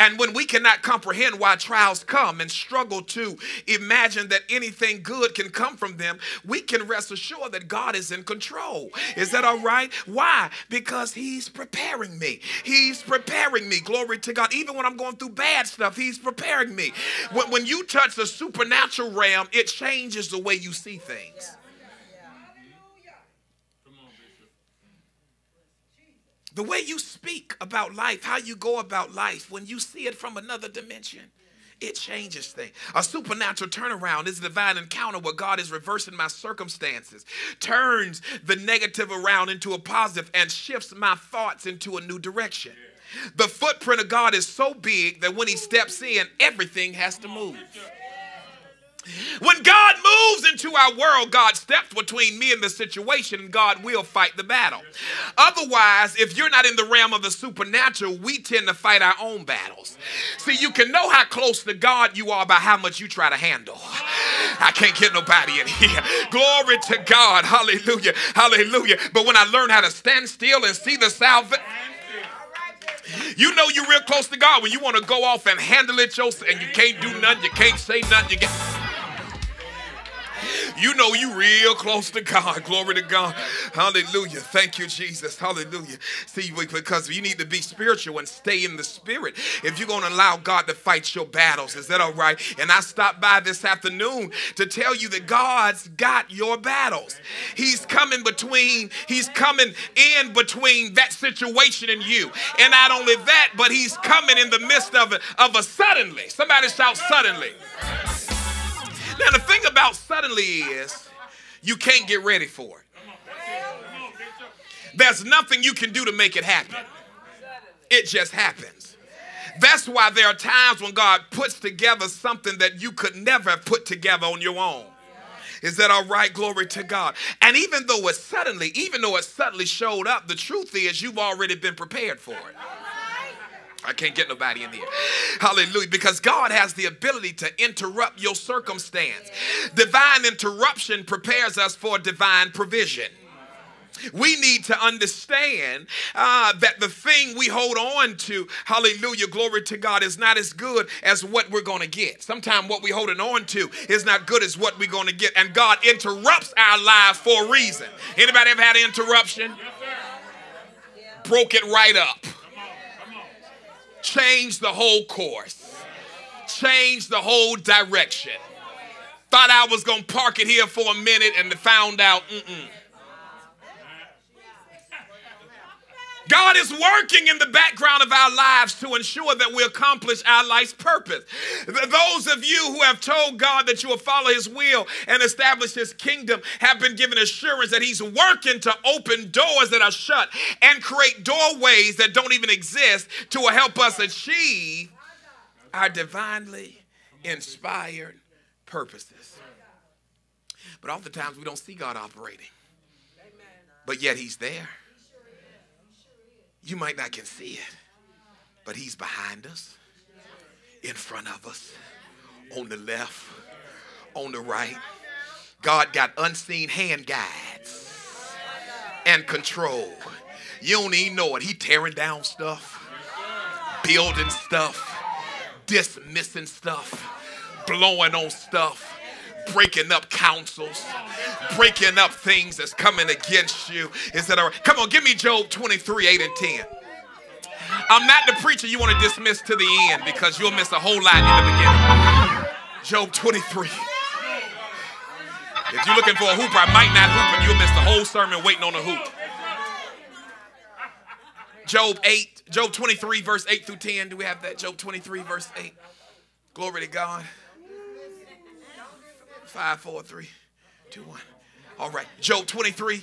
And when we cannot comprehend why trials come and struggle to imagine that anything good can come from them, we can rest assured that God is in control. Is that all right? Why? Because he's preparing me. He's preparing me. Glory to God. Even when I'm going through bad stuff, he's preparing me. When, when you touch the supernatural realm, it changes the way you see things. The way you speak about life, how you go about life, when you see it from another dimension, it changes things. A supernatural turnaround is a divine encounter where God is reversing my circumstances, turns the negative around into a positive, and shifts my thoughts into a new direction. The footprint of God is so big that when he steps in, everything has to move. When God moves into our world, God steps between me and the situation, and God will fight the battle. Otherwise, if you're not in the realm of the supernatural, we tend to fight our own battles. See, you can know how close to God you are by how much you try to handle. I can't get nobody in here. Glory to God. Hallelujah. Hallelujah. But when I learn how to stand still and see the salvation, you know you're real close to God when you want to go off and handle it yourself, and you can't do nothing, you can't say nothing, you get... You know you real close to God. Glory to God. Hallelujah. Thank you, Jesus. Hallelujah. See, because you need to be spiritual and stay in the spirit if you're going to allow God to fight your battles. Is that all right? And I stopped by this afternoon to tell you that God's got your battles. He's coming between, he's coming in between that situation and you. And not only that, but he's coming in the midst of a, of a suddenly. Somebody shout suddenly. Now, the thing about suddenly is you can't get ready for it. There's nothing you can do to make it happen. It just happens. That's why there are times when God puts together something that you could never have put together on your own. Is that all right? Glory to God. And even though it suddenly, even though it suddenly showed up, the truth is you've already been prepared for it. I can't get nobody in there. Hallelujah. Because God has the ability to interrupt your circumstance. Divine interruption prepares us for divine provision. We need to understand uh, that the thing we hold on to, hallelujah, glory to God, is not as good as what we're going to get. Sometimes what we're holding on to is not good as what we're going to get. And God interrupts our lives for a reason. Anybody ever had an interruption? Broke it right up. Change the whole course. changed the whole direction. Thought I was going to park it here for a minute and found out, mm-mm. God is working in the background of our lives to ensure that we accomplish our life's purpose. Those of you who have told God that you will follow his will and establish his kingdom have been given assurance that he's working to open doors that are shut and create doorways that don't even exist to help us achieve our divinely inspired purposes. But oftentimes we don't see God operating, but yet he's there. You might not can see it, but he's behind us, in front of us, on the left, on the right. God got unseen hand guides and control. You don't even know it. He tearing down stuff, building stuff, dismissing stuff, blowing on stuff, breaking up counsels, breaking up things that's coming against you. Is that all right? Come on, give me Job twenty-three, eight and ten. I'm not the preacher you want to dismiss to the end, because you'll miss a whole lot in the beginning. Job twenty-three. If you're looking for a hoop, I might not hoop, and you'll miss the whole sermon waiting on a hoop. Job twenty-three, verse eight through ten. Do we have that? Job twenty-three, verse eight. Glory to God. Five, four, three, two, one. All right. Job twenty-three,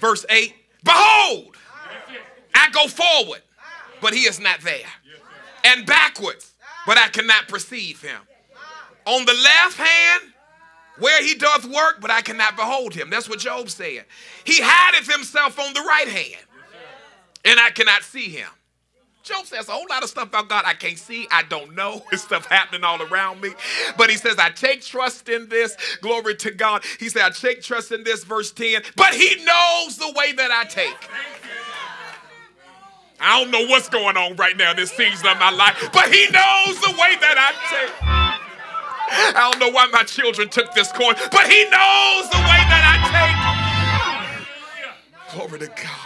verse eight. Behold, I go forward, but he is not there, and backwards, but I cannot perceive him. On the left hand, where he doth work, but I cannot behold him. That's what Job said. He hideth himself on the right hand, and I cannot see him. Job says a whole lot of stuff about God I can't see, I don't know. It's stuff happening all around me. But he says, I take trust in this. Glory to God. He said, I take trust in this, verse ten. But he knows the way that I take. I don't know what's going on right now in this season of my life, but he knows the way that I take. I don't know why my children took this coin, but he knows the way that I take. Glory to God.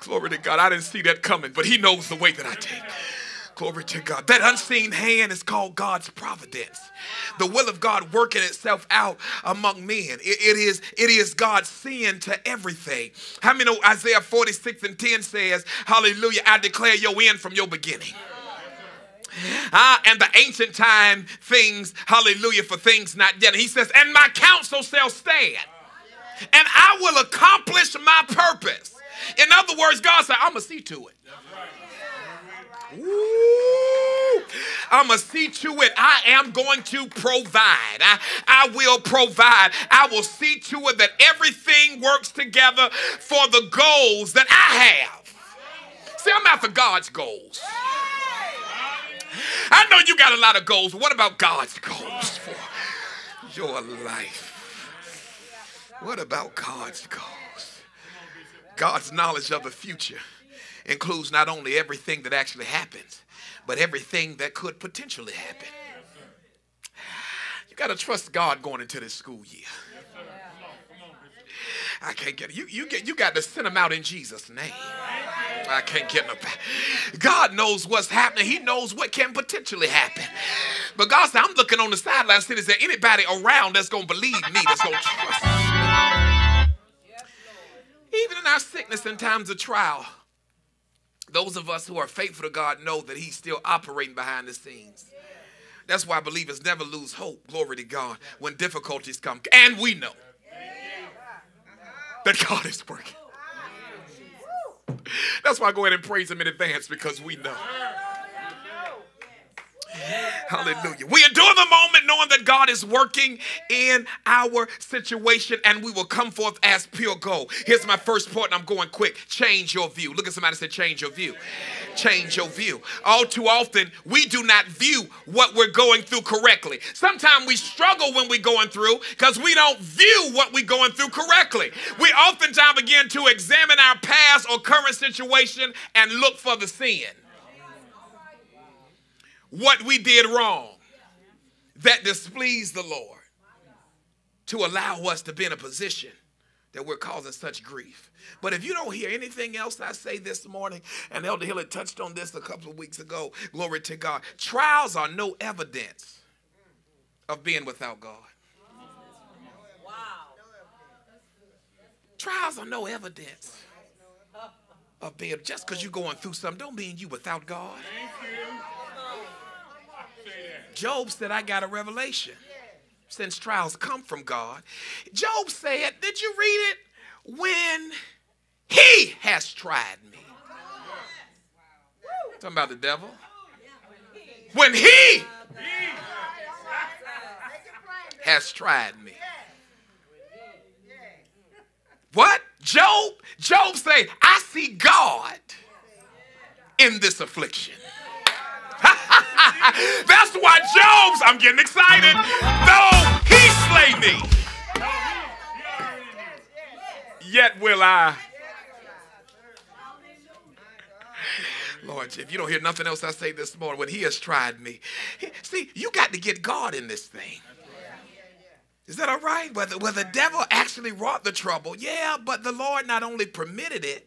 Glory to God. I didn't see that coming, but he knows the way that I take. Glory to God. That unseen hand is called God's providence. The will of God working itself out among men. It, it, is, it is God seeing to everything. How many know Isaiah forty-six and ten says, hallelujah, I declare your end from your beginning. Ah, and the ancient time things, hallelujah, for things not yet. And he says, and my counsel shall stand, and I will accomplish my purpose. In other words, God said, I'm going to see to it. Ooh, I'm going to see to it. I am going to provide. I, I will provide. I will see to it that everything works together for the goals that I have. See, I'm after God's goals. I know you got a lot of goals, but what about God's goals for your life? What about God's goals? God's knowledge of the future includes not only everything that actually happens, but everything that could potentially happen. You got to trust God going into this school year. I can't get it. You, you, get, you got to send them out in Jesus' name. I can't get them back. God knows what's happening. He knows what can potentially happen. But God said, I'm looking on the sidelines. Is there anybody around that's going to believe me, that's going to trust me? Even in our sickness and times of trial, those of us who are faithful to God know that he's still operating behind the scenes. That's why believers never lose hope, glory to God, when difficulties come. And we know that God is working. That's why I go ahead and praise him in advance, because we know. Hallelujah. We endure the moment knowing that God is working in our situation, and we will come forth as pure gold. Here's my first point, and I'm going quick. Change your view. Look at somebody and say, change your view. Change your view. All too often, we do not view what we're going through correctly. Sometimes we struggle when we're going through because we don't view what we're going through correctly. We oftentimes begin to examine our past or current situation and look for the sin. What we did wrong that displeased the Lord, to allow us to be in a position that we're causing such grief. But if you don't hear anything else I say this morning, and Elder Hillard touched on this a couple of weeks ago, glory to God, trials are no evidence of being without God. Wow. Trials are no evidence of being, just because you're going through something, don't mean you without God. Thank you. Job said, I got a revelation. Since trials come from God. Job said, did you read it? When he has tried me. Yes. Talking about the devil. When he has tried me. What? Job? Job say, I see God in this affliction. That's why Job's, I'm getting excited, though he slay me, yet will I. Lord, if you don't hear nothing else I say this morning, when he has tried me. See, you got to get God in this thing. Is that all right? Whether, whether the devil actually wrought the trouble, yeah, but the Lord not only permitted it,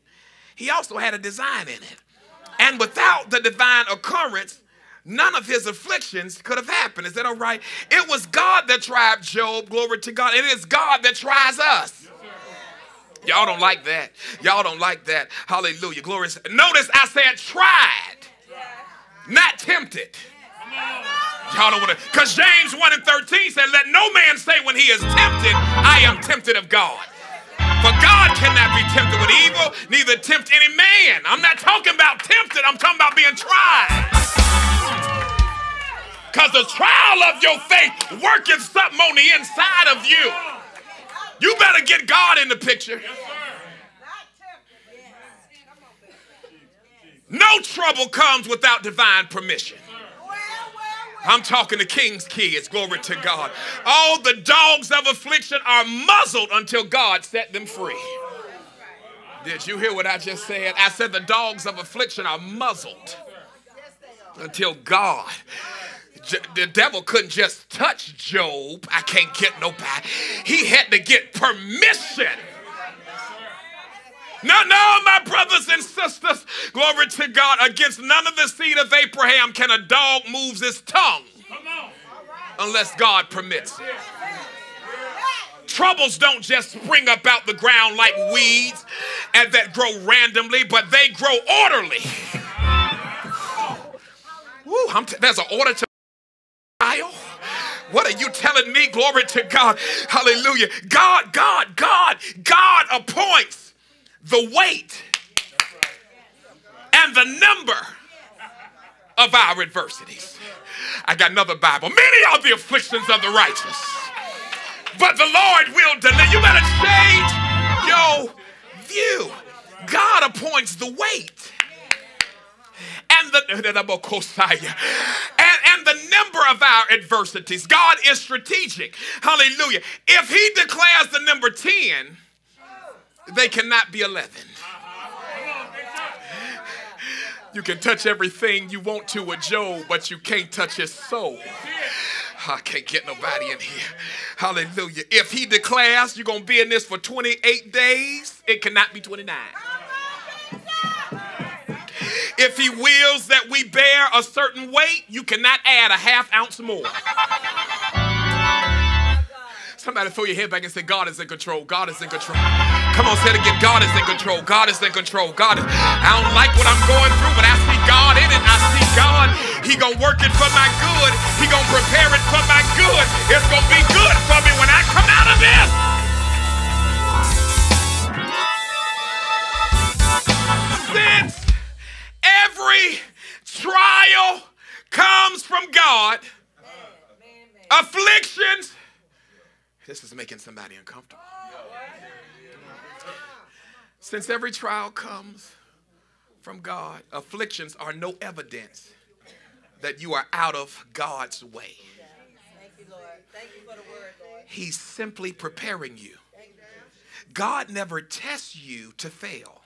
he also had a design in it. And without the divine occurrence, none of his afflictions could have happened. Is that all right? It was God that tried Job. Glory to God. It is God that tries us. Y'all don't like that. Y'all don't like that. Hallelujah. Glory. Notice I said tried, not tempted. Y'all don't want to. Because James one and thirteen said, let no man say when he is tempted, I am tempted of God. For God cannot be tempted with evil, neither tempt any man. I'm not talking about tempted. I'm talking about being tried. Because the trial of your faith working something on the inside of you. You better get God in the picture. No trouble comes without divine permission. I'm talking to King's kids. Glory to God. All the dogs of affliction are muzzled until God set them free. Did you hear what I just said? I said the dogs of affliction are muzzled until God. The devil couldn't just touch Job. I can't get nobody. He had to get permission. No, no, my brothers and sisters, glory to God, against none of the seed of Abraham can a dog move his tongue unless God permits it. Troubles don't just spring up out the ground like weeds and that grow randomly, but they grow orderly. Woo, I'm t there's an order to what are you telling me? Glory to God. Hallelujah. God, God, God, God appoints the weight and the number of our adversities. I got another Bible. Many are the afflictions of the righteous, but the Lord will deliver. You better change your view. God appoints the weight and the, and, and the number of our adversities. God is strategic. Hallelujah. If he declares the number ten, they cannot be eleven. You can touch everything you want to with Job, but you can't touch his soul. I can't get nobody in here. Hallelujah. If he declares you're going to be in this for twenty-eight days, it cannot be twenty-nine. If he wills that we bear a certain weight, you cannot add a half ounce more. Somebody throw your head back and say, God is in control. God is in control. Come on, say it again. God is in control. God is in control. God is. I don't like what I'm going through, but I see God in it. I see God. He gonna work it for my good. He gonna prepare it for my good. It's gonna be good for me when I come out of this. Every trial comes from God. Man, man, man. Afflictions. This is making somebody uncomfortable. Since every trial comes from God, afflictions are no evidence that you are out of God's way. Thank you, Lord. Thank you for the word, Lord. He's simply preparing you. God never tests you to fail.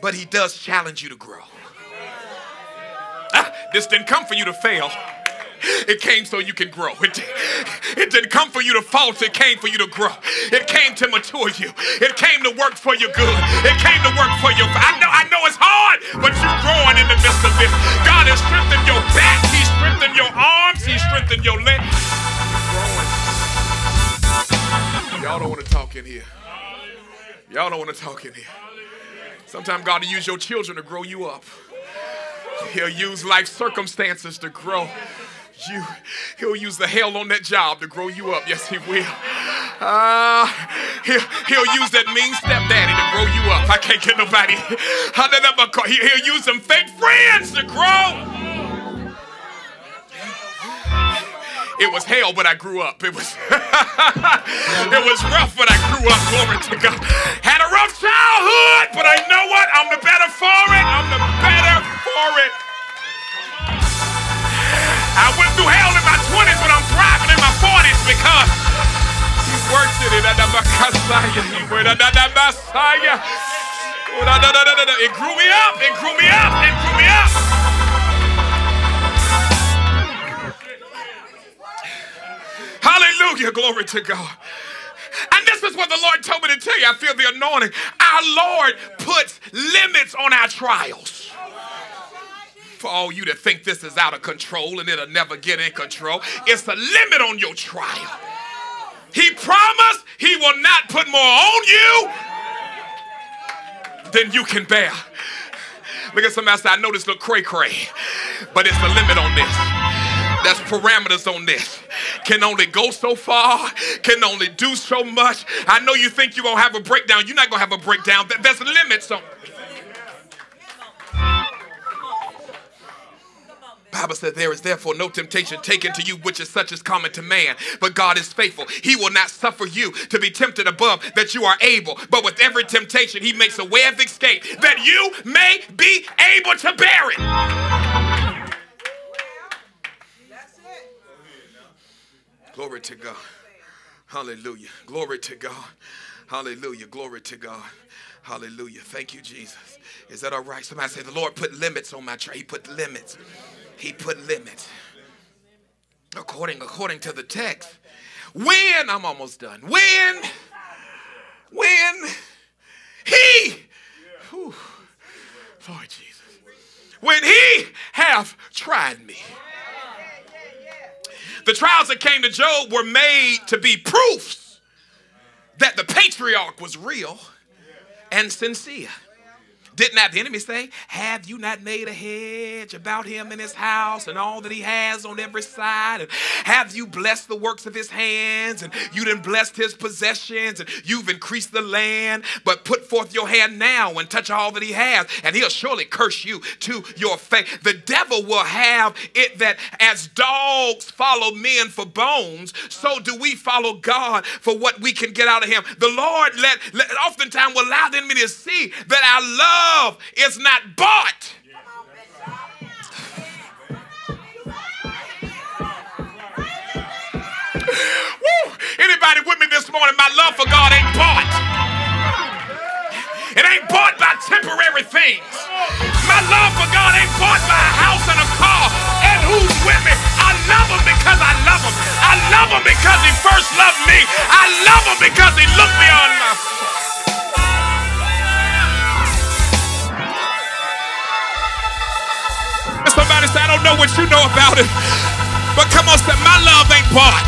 But he does challenge you to grow. Ah, this didn't come for you to fail. It came so you can grow. It, it didn't come for you to fault. It came for you to grow. It came to mature you. It came to work for your good. It came to work for your... I know, I know it's hard, but you're growing in the midst of this. God has strengthened your back. He's strengthened your arms. He's strengthened your legs. Growing. Y'all don't want to talk in here. Y'all don't want to talk in here. Sometimes God will use your children to grow you up. He'll use life circumstances to grow you. He'll use the hell on that job to grow you up. Yes, he will. Uh, he'll, he'll use that mean stepdaddy to grow you up. I can't get nobody. He'll use them fake friends to grow. It was hell, but I grew up. It was, it was rough, but I grew up. Glory to God. Had a rough childhood, but I know what? I'm the better for it. I'm the better for it. I went through hell in my twenties, but I'm thriving in my forties because he worked in it. It grew me up. It grew me up. It grew me up. Hallelujah, glory to God. And this is what the Lord told me to tell you. I feel the anointing. Our Lord puts limits on our trials. For all you that think this is out of control and it'll never get in control, it's a limit on your trial. He promised he will not put more on you than you can bear. Look at somebody say, I know this look cray-cray, but it's a limit on this. There's parameters on this. Can only go so far. Can only do so much. I know you think you're going to have a breakdown. You're not going to have a breakdown. There's limits on. Bible says there is therefore no temptation taken to you which is such as common to man, but God is faithful. He will not suffer you to be tempted above that you are able, but with every temptation he makes a way of escape that you may be able to bear it. Glory to God. Hallelujah. Glory to God. Hallelujah. Glory to God. Hallelujah. Thank you, Jesus. Is that all right? Somebody say, the Lord put limits on my trial. He put limits. He put limits. According, according to the text, when, I'm almost done, when, when he, whew, Lord Jesus, when he hath tried me. The trials that came to Job were made to be proofs that the patriarch was real and sincere. Didn't have the enemy say, have you not made a hedge about him and his house and all that he has on every side? And have you blessed the works of his hands? And you done blessed his possessions and you've increased the land, but put forth your hand now and touch all that he has and he'll surely curse you to your face. The devil will have it that as dogs follow men for bones, so do we follow God for what we can get out of him. The Lord let, let oftentimes will allow the enemy to see that our love Love is not bought. Woo. Anybody with me this morning? My love for God ain't bought. It ain't bought by temporary things. My love for God ain't bought by a house and a car and who's with me. I love him because I love him. I love him because he first loved me. I love him because he looked me on my soul. Somebody say, I don't know what you know about it, but come on, say, my love ain't bought.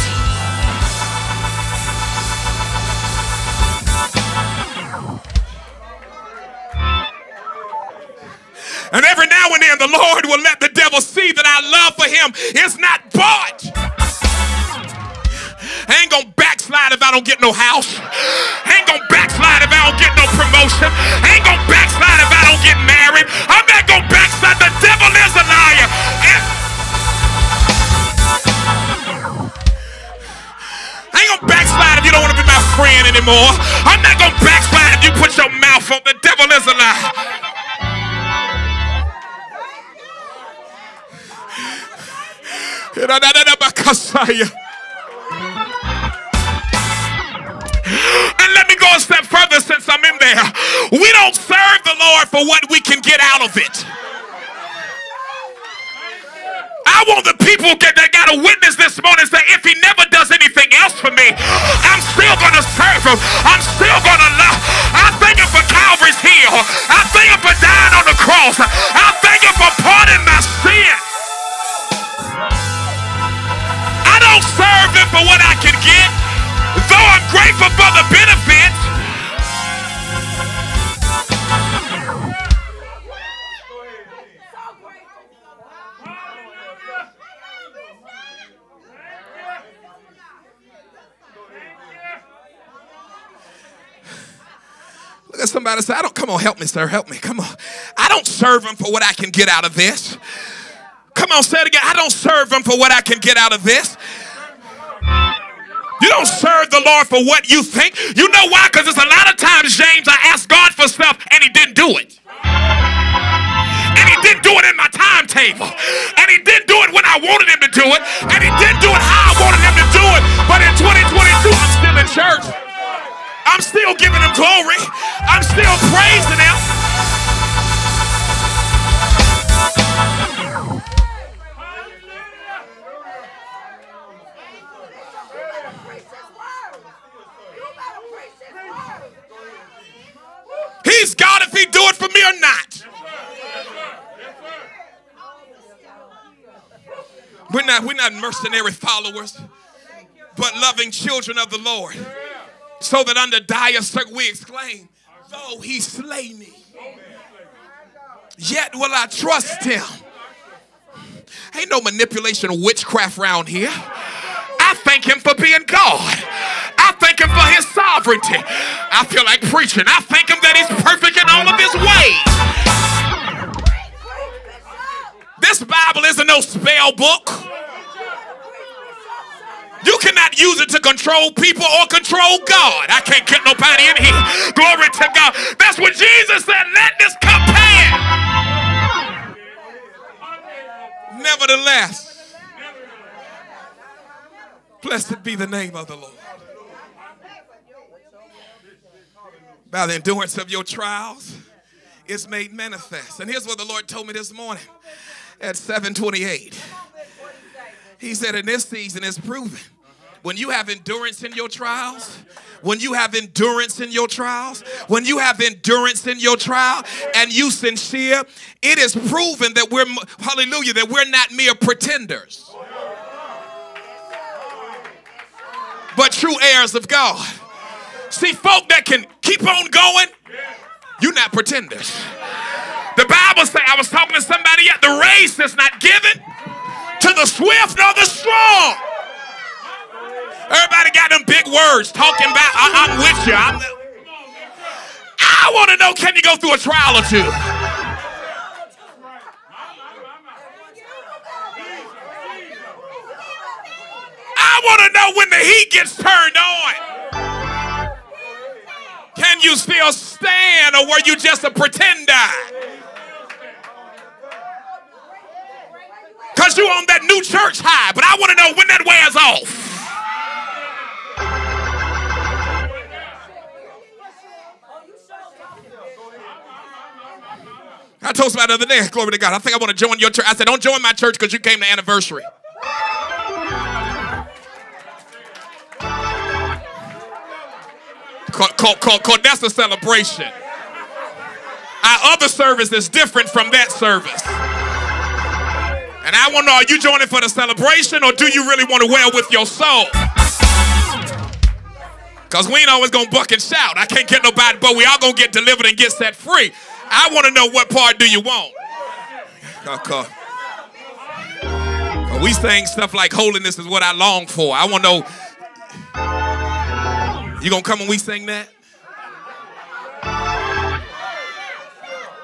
And every now and then, the Lord will let the devil see that our love for him is not bought. I ain't gonna backslide if I don't get no house. I ain't gonna backslide if I don't get no promotion. I ain't gonna backslide if I don't get married. I'm not gonna backslide. The devil is a liar. It's... I ain't gonna backslide if you don't want to be my friend anymore. I'm not gonna backslide if you put your mouth on. The devil is a liar. And let me go a step further since I'm in there. We don't serve the Lord for what we can get out of it. I I want the people that, that got a witness this morning say, if he never does anything else for me, I'm still going to serve him. I'm still going to love. I thank him for Calvary's hill. I thank him for dying on the cross. I thank him for pardoning my sin. I don't serve him for what I can get, though I'm grateful for the benefits. Look at somebody and say, I don't, come on, help me, sir, help me, come on. I don't serve him for what I can get out of this. Come on, say it again. I don't serve him for what I can get out of this. You don't serve the Lord for what you think. You know why? Because there's a lot of times, James, I asked God for stuff and he didn't do it. And he didn't do it in my timetable. And he didn't do it when I wanted him to do it. And he didn't do it how I wanted him to do it. But in twenty twenty-two, I'm still in church. I'm still giving him glory. I'm still praising him. He's God if he do it for me or not. We're not, we're not mercenary followers, but loving children of the Lord. So that under dire circumstances we exclaim, though he slay me, yet will I trust him. Ain't no manipulation witchcraft around here. I thank him for being God. I thank him for his sovereignty. I feel like preaching. I thank him that he's perfect in all of his ways. This Bible isn't no spell book. You cannot use it to control people or control God. I can't get nobody in here. Glory to God. That's what Jesus said. Let this cup pass. Nevertheless, blessed be the name of the Lord. By the endurance of your trials, it's made manifest. And here's what the Lord told me this morning at seven twenty-eight. He said, in this season, it's proven. When you have endurance in your trials, when you have endurance in your trials, when you have endurance in your trial and you sincere, it is proven that we're, hallelujah, that we're not mere pretenders, but true heirs of God. See, folk that can keep on going, you're not pretenders. The Bible says, I was talking to somebody, yet the race is not given to the swift nor the strong. Everybody got them big words talking about, I I'm with you. I'm I want to know, can you go through a trial or two? I want to know when the heat gets turned on. Can you still stand, or were you just a pretender? Because you're on that new church high, but I want to know when that wears off. I told somebody the other day, glory to God, I think I want to join your church. I said, don't join my church because you came to anniversary. Because that's a celebration. Our other service is different from that service. And I want to know, are you joining for the celebration, or do you really want to wear with your soul? Because we ain't always going to buck and shout. I can't get nobody, but we all going to get delivered and get set free. I want to know, what part do you want? Because we saying stuff like, holiness is what I long for. I want to know, you going to come when we sing that?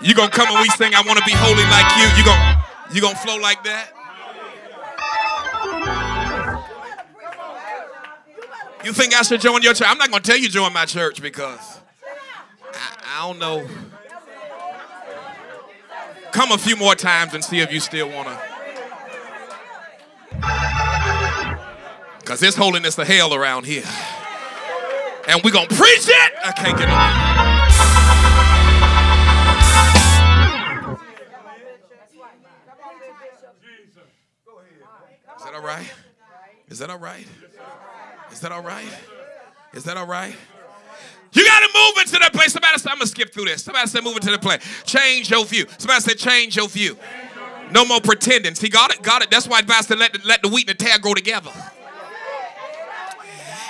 You going to come when we sing, I want to be holy like you? You going to... You gonna flow like that? You think I should join your church? I'm not gonna tell you join my church because I, I don't know. Come a few more times and see if you still wanna. Because there's holiness to hell around here. And we're gonna preach it. I can't get no. Is that all right? Is that all right? Is that all right? You got to move into that place. Somebody said, I'm going to skip through this. Somebody said, move into the place. Change your view. Somebody said, change your view. No more pretending. See, got it, got it. That's why Pastor let the, let the wheat and the tare grow together.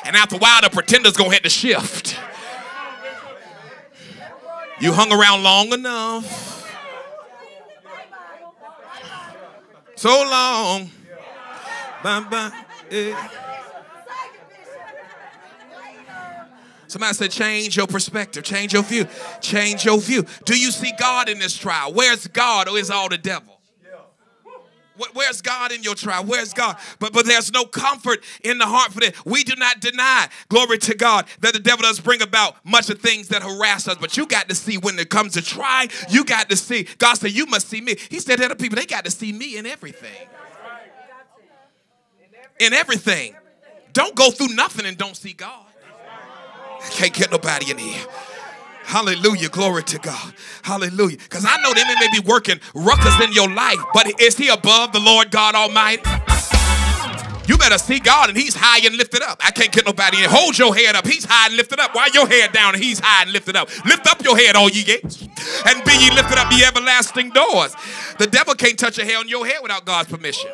And after a while, the pretender's going to have to shift. You hung around long enough. So long. Bye bye. Yeah. Somebody said, change your perspective. Change your view. Change your view. Do you see God in this trial? Where's God, or is all the devil? Where's God in your trial? Where's God? But but there's no comfort in the heart for that. We do not deny, glory to God, that the devil does bring about much of things that harass us. But you got to see when it comes to try, you got to see. God said, you must see me. He said, other people, they got to see me in everything. In everything. Don't go through nothing and don't see God. I can't get nobody in here. Hallelujah. Glory to God. Hallelujah. Because I know the enemy may be working ruckus in your life, but is he above the Lord God Almighty? You better see God, and he's high and lifted up. I can't get nobody in. Hold your head up. He's high and lifted up. Why your head down? He's high and lifted up. Lift up your head, all ye gates, and be ye lifted up, ye everlasting doors. The devil can't touch a hair on your head without God's permission.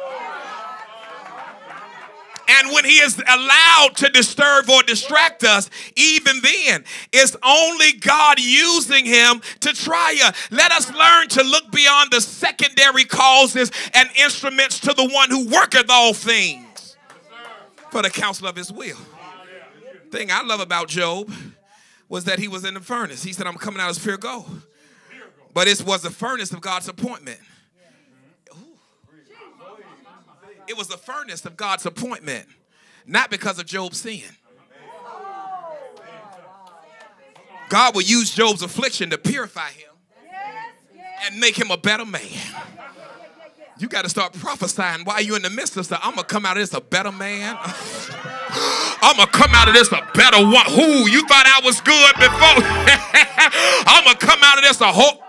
And when he is allowed to disturb or distract us, even then, it's only God using him to try us. Let us learn to look beyond the secondary causes and instruments to the one who worketh all things for the counsel of his will. The thing I love about Job was that he was in the furnace. He said, I'm coming out as pure gold. But it was the furnace of God's appointment. It was the furnace of God's appointment, not because of Job's sin. God will use Job's affliction to purify him and make him a better man. You got to start prophesying while you're in the midst of stuff. I'm going to come out of this a better man. I'm going to come out of this a better one. Who? You thought I was good before? I'm going to come out of this a whole...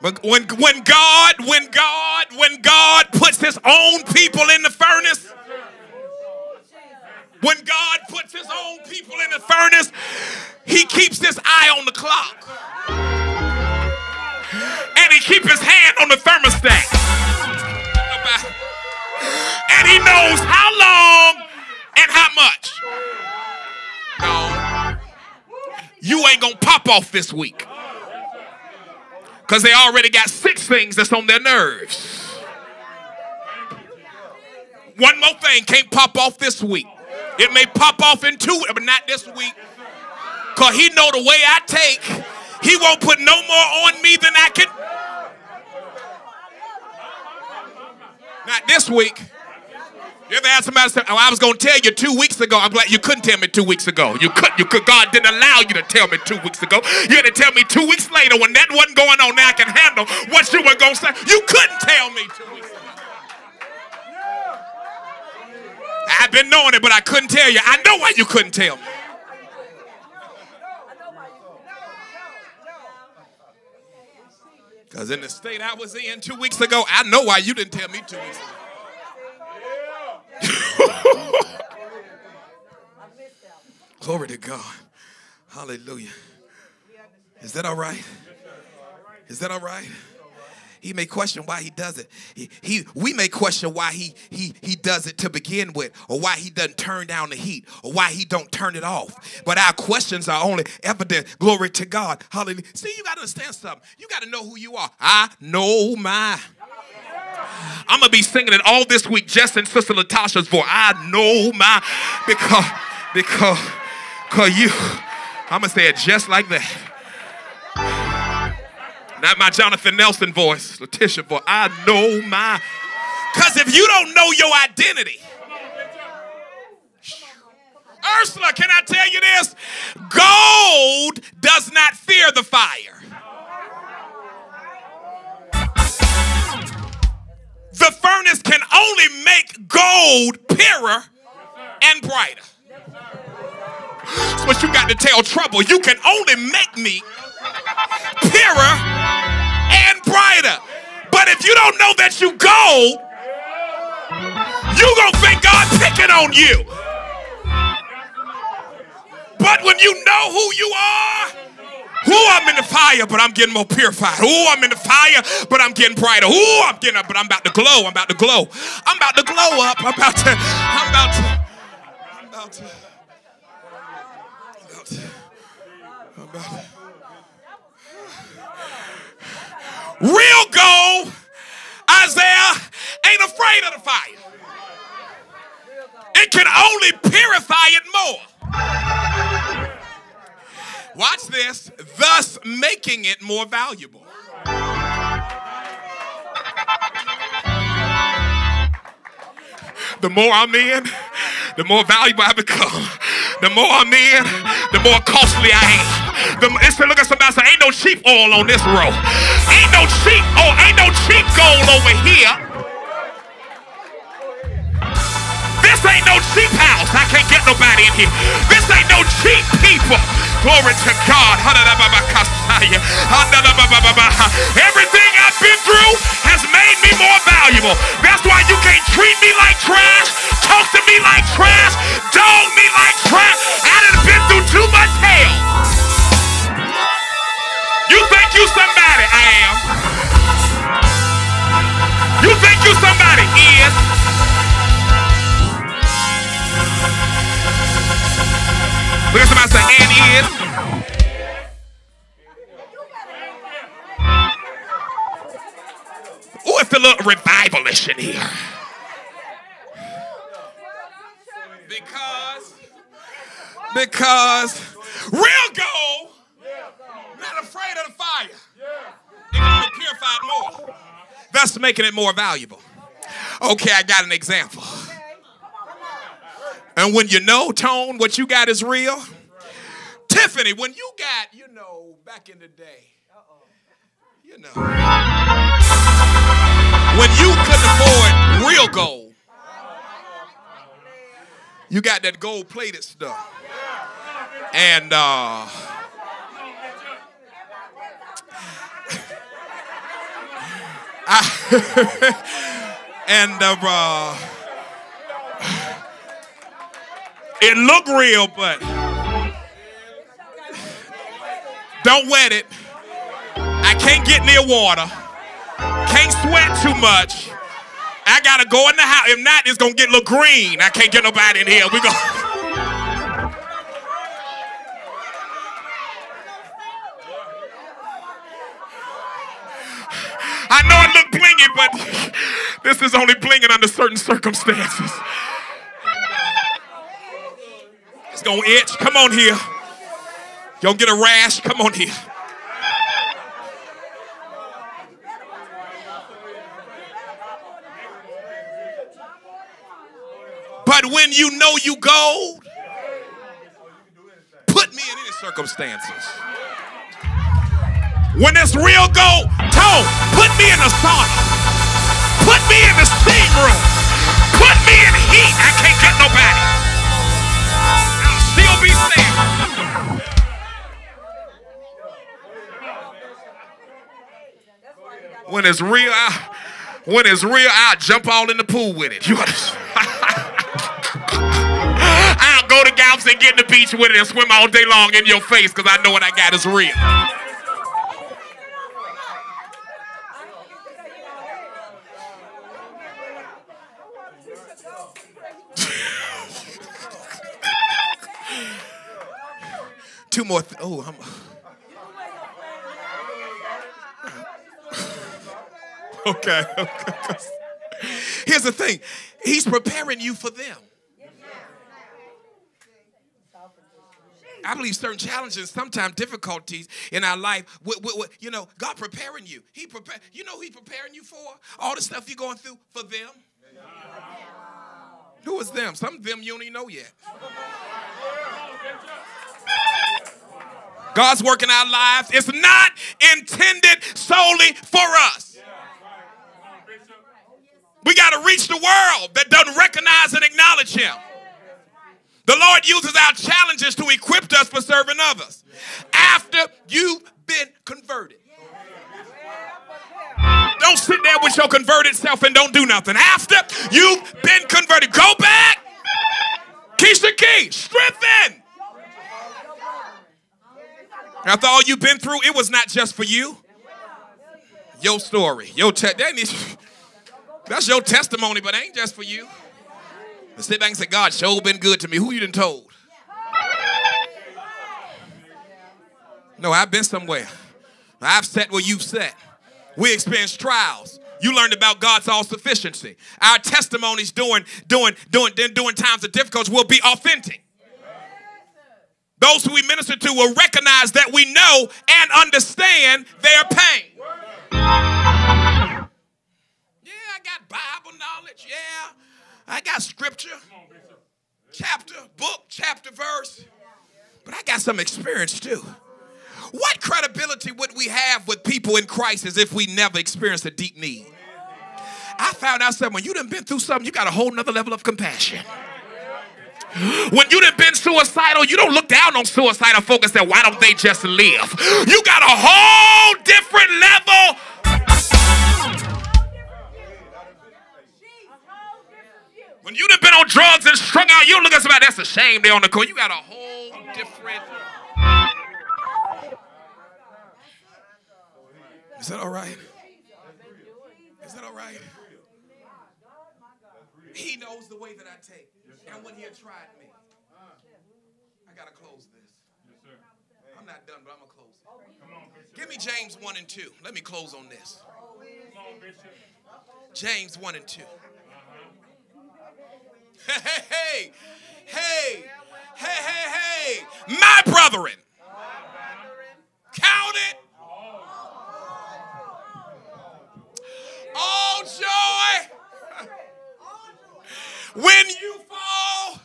But when, when God, when God, when God puts his own people in the furnace, when God puts his own people in the furnace, he keeps his eye on the clock. And he keeps his hand on the thermostat. And he knows how long and how much. No, you ain't gonna pop off this week. Because they already got six things that's on their nerves. One more thing can't pop off this week. It may pop off in two, but not this week. Because he know the way I take, he won't put no more on me than I can. Not this week. You ever ask somebody, oh, I was going to tell you two weeks ago. I'm glad you couldn't tell me two weeks ago. You could, you could. God didn't allow you to tell me two weeks ago. You had to tell me two weeks later when that wasn't going on. Now I can handle what you were going to say. You couldn't tell me two weeks ago. I've been knowing it, but I couldn't tell you. I know why you couldn't tell me. Because in the state I was in two weeks ago, I know why you didn't tell me two weeks ago. Glory to God. Hallelujah. Is that all right? Is that all right? He may question why he does it. He, he, we may question why he, he, he does it to begin with, or why he doesn't turn down the heat, or why he don't turn it off. But our questions are only evident. Glory to God. Hallelujah. See, you got to understand something. You got to know who you are. I know my. I'm going to be singing it all this week just in Sister Latasha's voice. I know my, because, because, because you, I'm going to say it just like that. Not my Jonathan Nelson voice, Letitia voice. I know my, because if you don't know your identity, Ursula, can I tell you this? Gold does not fear the fire. The furnace can only make gold purer and brighter. That's what you got to tell trouble. You can only make me purer and brighter. But But if you don't know that you gold, you're going to think God's picking on you. But when you know who you are, ooh, I'm in the fire, but I'm getting more purified. Ooh, I'm in the fire, but I'm getting brighter. Ooh, I'm getting up, but I'm about to glow. I'm about to glow. I'm about to glow up. I'm about to, I'm about to, I'm about to, I'm about to, I'm about to. Real gold, Isaiah, ain't afraid of the fire. It can only purify it more. Watch this, thus making it more valuable. The more I'm in, the more valuable I become. The more I'm in, the more costly I am. The, it's, look at somebody say, ain't no cheap oil on this road. Ain't no cheap oil, ain't no cheap gold over here. This ain't no cheap house. I can't get nobody in here. This ain't no cheap people. Glory to God. Everything I've been through has made me more valuable. That's why you can't treat me like trash, talk to me like trash, dog me like trash. I done been through too much hell. You think you somebody, I am. You think you somebody, is. Look at somebody say, and is. Ooh, it's a little revivalish in here. Because, because, real gold. Not afraid of the fire. It can be purified more, thus making it more valuable. Okay, I got an example. And when you know, Tone, what you got is real. Right. Tiffany, when you got, you know, back in the day, uh-oh. You know, when you couldn't afford real gold, you got that gold-plated stuff. And, uh... I, and uh, uh, it looked real, but don't wet it. I can't get near water. Can't sweat too much. I gotta go in the house. If not, it's gonna get a little green. I can't get nobody in here. We go. I know it looked blingy, but this is only blinging under certain circumstances. It's gonna itch. Come on here. You'll get a rash. Come on here. But when you know you gold, put me in any circumstances. When it's real gold, Tone, put me in the sauna. Put me in the steam room. Put me in heat. I can't get nobody. I'll still be saved. When it's real, I, when it's real, I'll jump all in the pool with it. You understand? I'll go to Galps and get in the beach with it and swim all day long in your face because I know what I got is real. Two more. Th oh, I'm. Okay. Here's the thing. He's preparing you for them. I believe certain challenges, sometimes difficulties in our life. We, we, we, you know, God preparing you. He prepare. You know, He's preparing you for all the stuff you're going through for them. Who is them? Some of them you don't even know yet. God's work in our lives. It's not intended solely for us. We got to reach the world that doesn't recognize and acknowledge Him. The Lord uses our challenges to equip us for serving others. After you've been converted. Don't sit there with your converted self and don't do nothing. After you've been converted, go back. Keisha Key, strengthen. After all you've been through, it was not just for you. Your story, your te- that's your testimony, but it ain't just for you. And sit back and say, God, sure been good to me. Who you done told? No, I've been somewhere. I've sat where you've sat. We experienced trials. You learned about God's all-sufficiency. Our testimonies during, during, during, during times of difficulty will be authentic. Those who we minister to will recognize that we know and understand their pain. Yeah, I got Bible knowledge. Yeah, I got scripture, chapter, book, chapter, verse. But I got some experience too. What credibility would we have with people in crisis if we never experienced a deep need? I found out something. When you done been through something, you got a whole nother level of compassion. When you done been suicidal, you don't look down on suicidal folk and say, why don't they just live? You got a whole different level. When you done been on drugs and strung out, you don't look at somebody, that's a shame they on the court. You got a whole different. Is that all right? Is that all right? He knows the way that I take. And when he had tried me, I got to close this. I'm not done, but I'm going to close it. Give me James one and two. Let me close on this. James one and two. Hey, hey, hey, hey, hey, hey. My brethren, count it all joy when you fall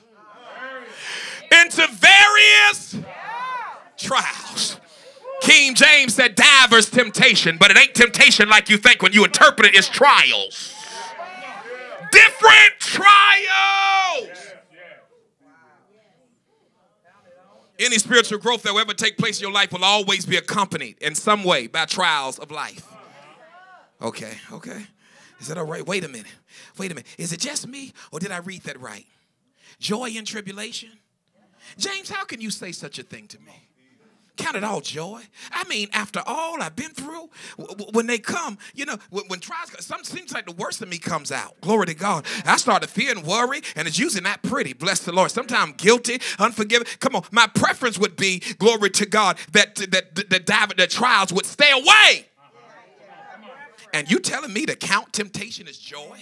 into various trials. King James said divers temptation, but it ain't temptation like you think. When you interpret it, it's trials. Different trials. Any spiritual growth that will ever take place in your life will always be accompanied in some way by trials of life. Okay, okay. Is that all right? Wait a minute. Wait a minute. Is it just me or did I read that right? Joy in tribulation? James, how can you say such a thing to me? Count it all joy. I mean, after all I've been through, w w when they come, you know, when, when trials, some seems like the worst of me comes out. Glory to God. I start to fear and worry, and it's usually not pretty. Bless the Lord. Sometimes guilty, unforgiving. Come on. My preference would be, glory to God, that the that, that, that, that, that trials would stay away. And you telling me to count temptation as joy?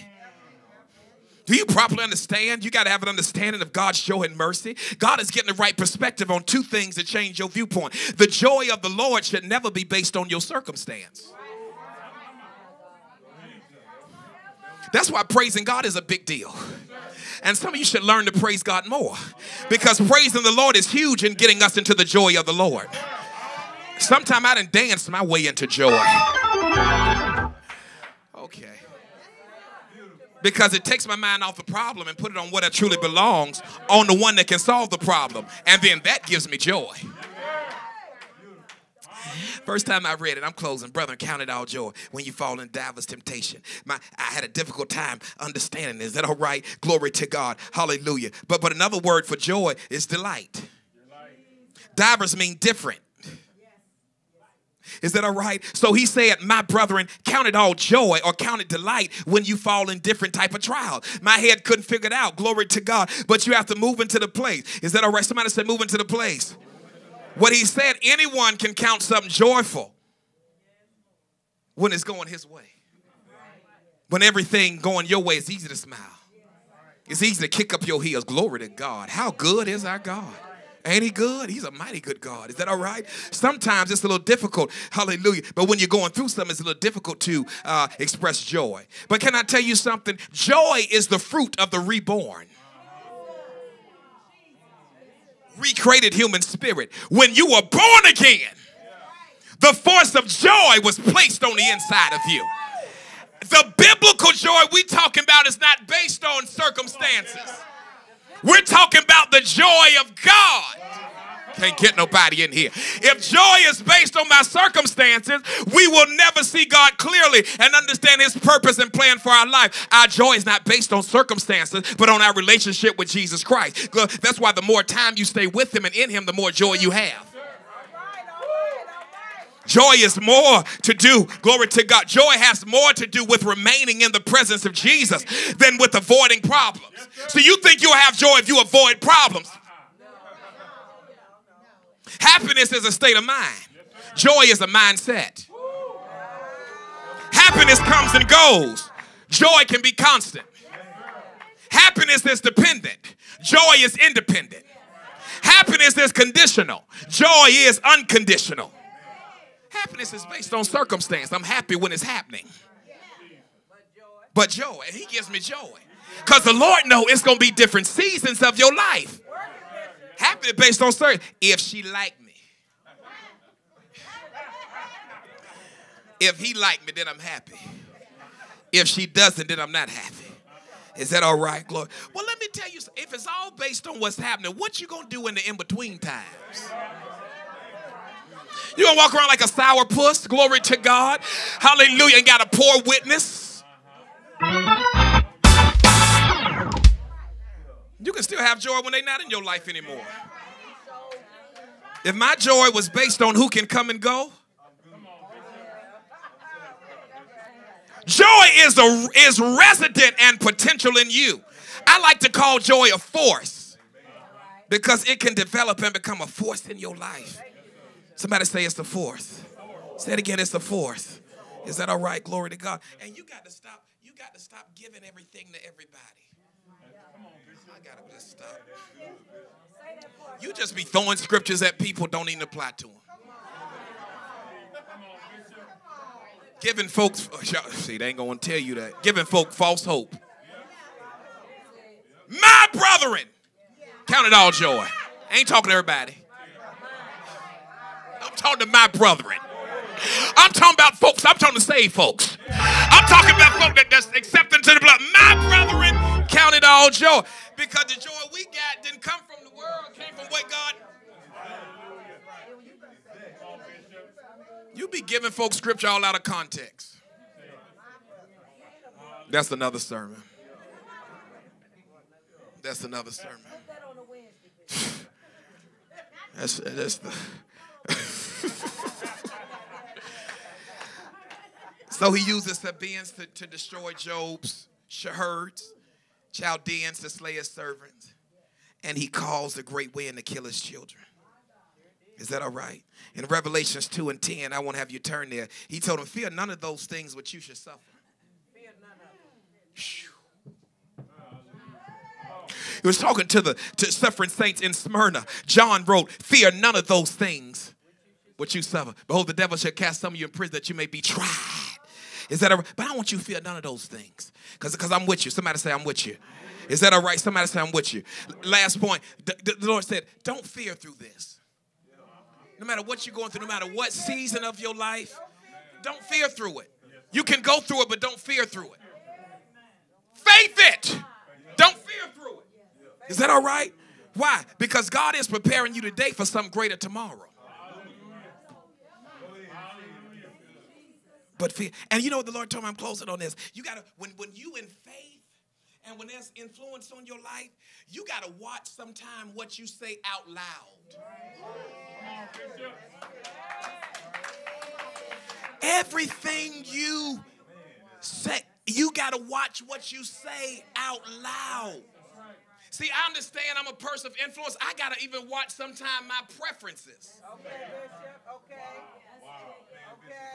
Do you properly understand? You got to have an understanding of God's joy and mercy. God is getting the right perspective on two things that change your viewpoint. The joy of the Lord should never be based on your circumstance. That's why praising God is a big deal. And some of you should learn to praise God more. Because praising the Lord is huge in getting us into the joy of the Lord. Sometime I done danced my way into joy. Okay. Because it takes my mind off the problem and put it on what it truly belongs, on the one that can solve the problem. And then that gives me joy. First time I read it, I'm closing. Brethren, count it all joy when you fall in divers temptation. My, I had a difficult time understanding this. Is that all right? Glory to God. Hallelujah. But, but another word for joy is delight. Divers mean different. Is that all right? So he said, my brethren, count it all joy or count it delight when you fall in different type of trial. My head couldn't figure it out. Glory to God. But you have to move into the place. Is that all right? Somebody said move into the place. What he said, anyone can count something joyful when it's going his way. When everything going your way, it's easy to smile. It's easy to kick up your heels. Glory to God. How good is our God? Ain't he good? He's a mighty good God. Is that all right? Sometimes it's a little difficult. Hallelujah. But when you're going through something, it's a little difficult to uh, express joy. But can I tell you something? Joy is the fruit of the reborn. Recreated human spirit. When you were born again, the force of joy was placed on the inside of you. The biblical joy we're talking about is not based on circumstances. We're talking about the joy of God. can't get nobody in here. If joy is based on my circumstances, we will never see God clearly and understand his purpose and plan for our life. Our joy is not based on circumstances, but on our relationship with Jesus Christ. That's why the more time you stay with him and in him, the more joy you have. Joy is more to do, glory to God. Joy has more to do with remaining in the presence of Jesus than with avoiding problems. So you think you'll have joy if you avoid problems. Happiness is a state of mind. Joy is a mindset. Happiness comes and goes. Joy can be constant. Happiness is dependent. Joy is independent. Happiness is conditional. Joy is unconditional. Happiness is based on circumstance. I'm happy when it's happening. But joy, he gives me joy. Because the Lord knows it's going to be different seasons of your life. Happiness based on certain. If she liked me. If he liked me, then I'm happy. If she doesn't, then I'm not happy. Is that all right, glory? Well, let me tell you, if it's all based on what's happening, what you going to do in the in-between times? You're going to walk around like a sour puss, glory to God. Hallelujah, and got a poor witness. You can still have joy when they're not in your life anymore. If my joy was based on who can come and go. Joy is, a, is resident and potential in you. I like to call joy a force because it can develop and become a force in your life. Somebody say it's the fourth. Say it again, it's the fourth. Is that all right? Glory to God. And you got to stop, you got to stop giving everything to everybody. I got to just stop. You just be throwing scriptures at people, don't even apply to them. Giving folks, see, they ain't going to tell you that. Giving folk false hope. My brethren, count it all joy. I ain't talking to everybody. I'm talking to my brethren. I'm talking about folks. I'm talking to saved folks. I'm talking about folks that, that's accepting to the blood. My brethren, count it all joy. Because the joy we got didn't come from the world. It came from what God. You be giving folks scripture all out of context. That's another sermon. That's another sermon. That's, that's the... So he uses Sabeans to, to destroy Job's herds, Chaldeans to slay his servants, and he calls the great wind to kill his children. Is that all right? In Revelations two and ten, I won't have you turn there. He told him, fear none of those things which you should suffer. Fear none of them. He was talking to the to suffering saints in Smyrna. John wrote, fear none of those things what you suffer. Behold, the devil shall cast some of you in prison that you may be tried. Is that all right? But I don't want you to fear none of those things. Because because I'm with you. Somebody say I'm with you. Is that all right? Somebody say I'm with you. Last point. The, the Lord said, don't fear through this. No matter what you're going through, no matter what season of your life, don't fear through it. You can go through it, but don't fear through it. Faith it. Don't fear through it. Is that all right? Why? Because God is preparing you today for some greater tomorrow. But fear. And you know what the Lord told me? I'm closing on this. You gotta, when, when you in faith and when there's influence on your life, you gotta watch sometime what you say out loud. Everything you say, you gotta watch what you say out loud. See, I understand I'm a person of influence. I gotta even watch sometime my preferences. Okay, Bishop, okay. Okay.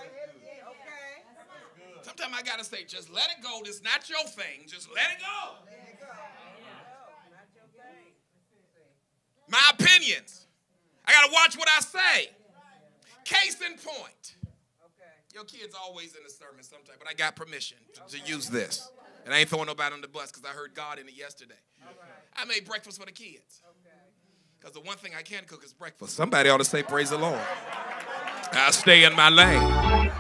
Okay. Sometimes I gotta say, just let it go. This is not your thing. Just let it go. Let it go. Not your thing. My opinions. I gotta watch what I say. Case in point. Your kid's always in the sermon sometimes, but I got permission to, to use this. And I ain't throwing nobody on the bus because I heard God in it yesterday. I made breakfast for the kids. Because the one thing I can cook is breakfast. Somebody ought to say praise the Lord. I stay in my lane.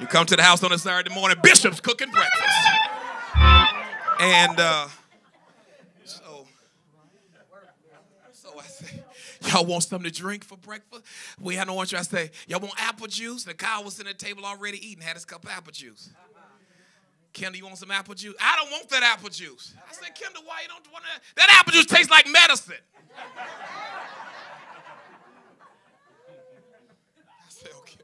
You come to the house on a Saturday morning, Bishop's cooking breakfast. And uh, so So I said, y'all want something to drink for breakfast? We had no orange. I said, y'all want apple juice? The guy was sitting at the table already eating, had his cup of apple juice. Kendall, you want some apple juice? I don't want that apple juice. I said, Kendall, why you don't want that? That apple juice tastes like medicine. I said, okay.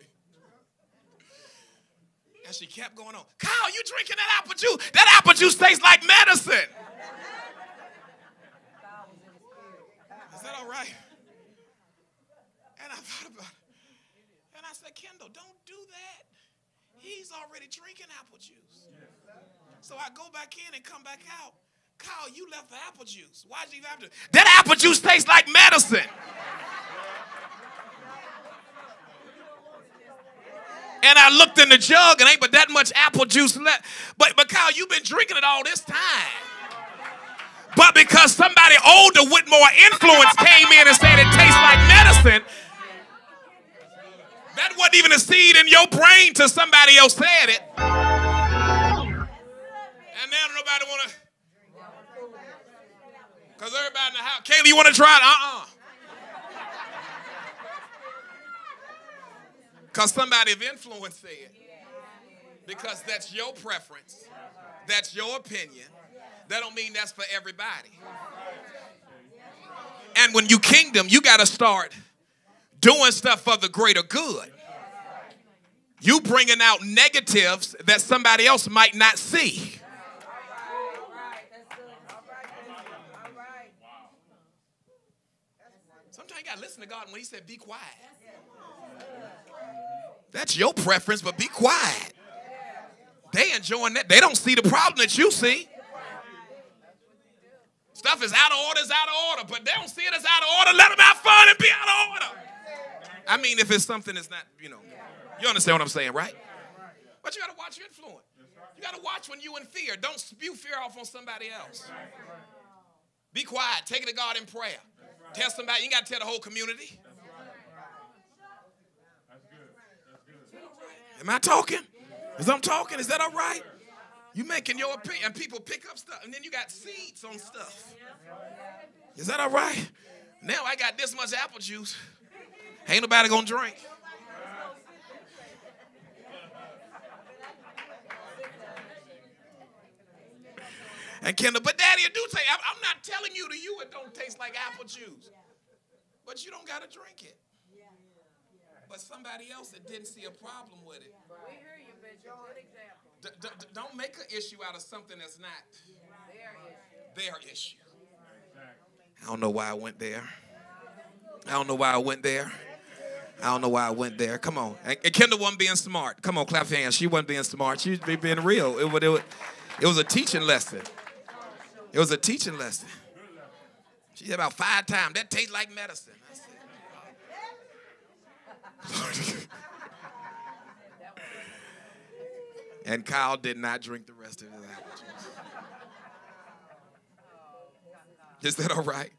And she kept going on. Kyle, you drinking that apple juice? That apple juice tastes like medicine. Is that all right? And I thought about it. And I said, Kendall, don't do that. He's already drinking apple juice. So I go back in and come back out. Kyle, you left the apple juice. Why did you leave apple juice? That apple juice tastes like medicine. And I looked in the jug and ain't but that much apple juice left. But, but Kyle, you've been drinking it all this time. But because somebody older with more influence came in and said it tastes like medicine, that wasn't even a seed in your brain till somebody else said it. And now nobody want to. Because everybody in the house, Kaylee, you want to try it? Uh-uh. Because somebody of influence said it. Because that's your preference. That's your opinion. That don't mean that's for everybody. And when you kingdom, you got to start doing stuff for the greater good. You bringing out negatives that somebody else might not see. Sometimes you got to listen to God when he said be quiet. That's your preference, but be quiet. They enjoying that. They don't see the problem that you see. Stuff is out of order, is out of order, but they don't see it as out of order. Let them have fun and be out of order. I mean, if it's something that's not, you know, you understand what I'm saying, right? But you got to watch your influence. You got to watch when you're in fear. Don't spew fear off on somebody else. Be quiet. Take it to God in prayer. Tell somebody. You ain't got to tell the whole community. Am I talking? Is I'm talking? Is that all right? You making your opinion, and people pick up stuff, and then you got seeds on stuff. Is that all right? Now I got this much apple juice. Ain't nobody gonna drink. And Kendall, but Daddy, it do taste. I'm not telling you to you it don't taste like apple juice, but you don't gotta drink it. But somebody else that didn't see a problem with it. We hear you, Bishop. Good example. D d d don't make an issue out of something that's not their issue. I don't know why I went there. I don't know why I went there. I don't know why I went there. Come on. And Kendall wasn't being smart. Come on, clap your hands. She wasn't being smart. She was being real. It was, it was, it was a teaching lesson. It was a teaching lesson. She said about five times, that tastes like medicine. I said, and Kyle did not drink the rest of his apple juice. Is that all right?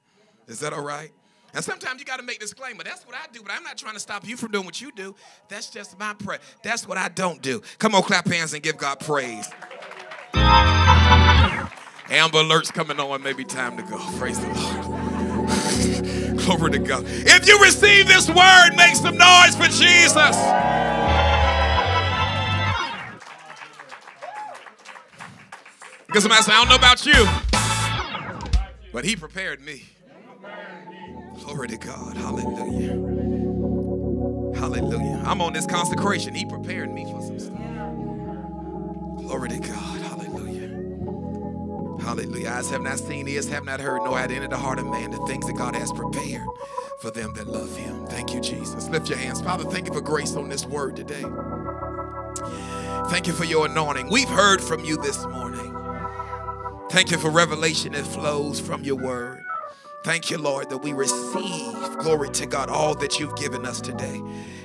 Is that all right? And sometimes you got to make disclaimer. That's what I do, but I'm not trying to stop you from doing what you do. That's just my prayer. That's what I don't do. Come on, clap hands and give God praise. Amber Alert's coming on. Maybe time to go. Praise the Lord. Over to God. If you receive this word, make some noise for Jesus. Because somebody said, I don't know about you, but he prepared me. Glory to God. Hallelujah. Hallelujah. I'm on this consecration. He prepared me for some stuff. Glory to God. Hallelujah. Eyes have not seen, ears have not heard, nor had entered the heart of man the things that God has prepared for them that love him. Thank you, Jesus. Lift your hands. Father, thank you for grace on this word today. Thank you for your anointing. We've heard from you this morning. Thank you for revelation that flows from your word. Thank you, Lord, that we receive, glory to God, all that you've given us today.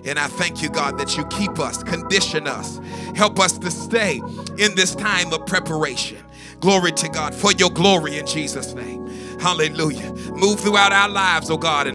And I thank you, God, that you keep us, condition us, help us to stay in this time of preparation. Glory to God, for your glory in Jesus' name. Hallelujah. Move throughout our lives, oh God.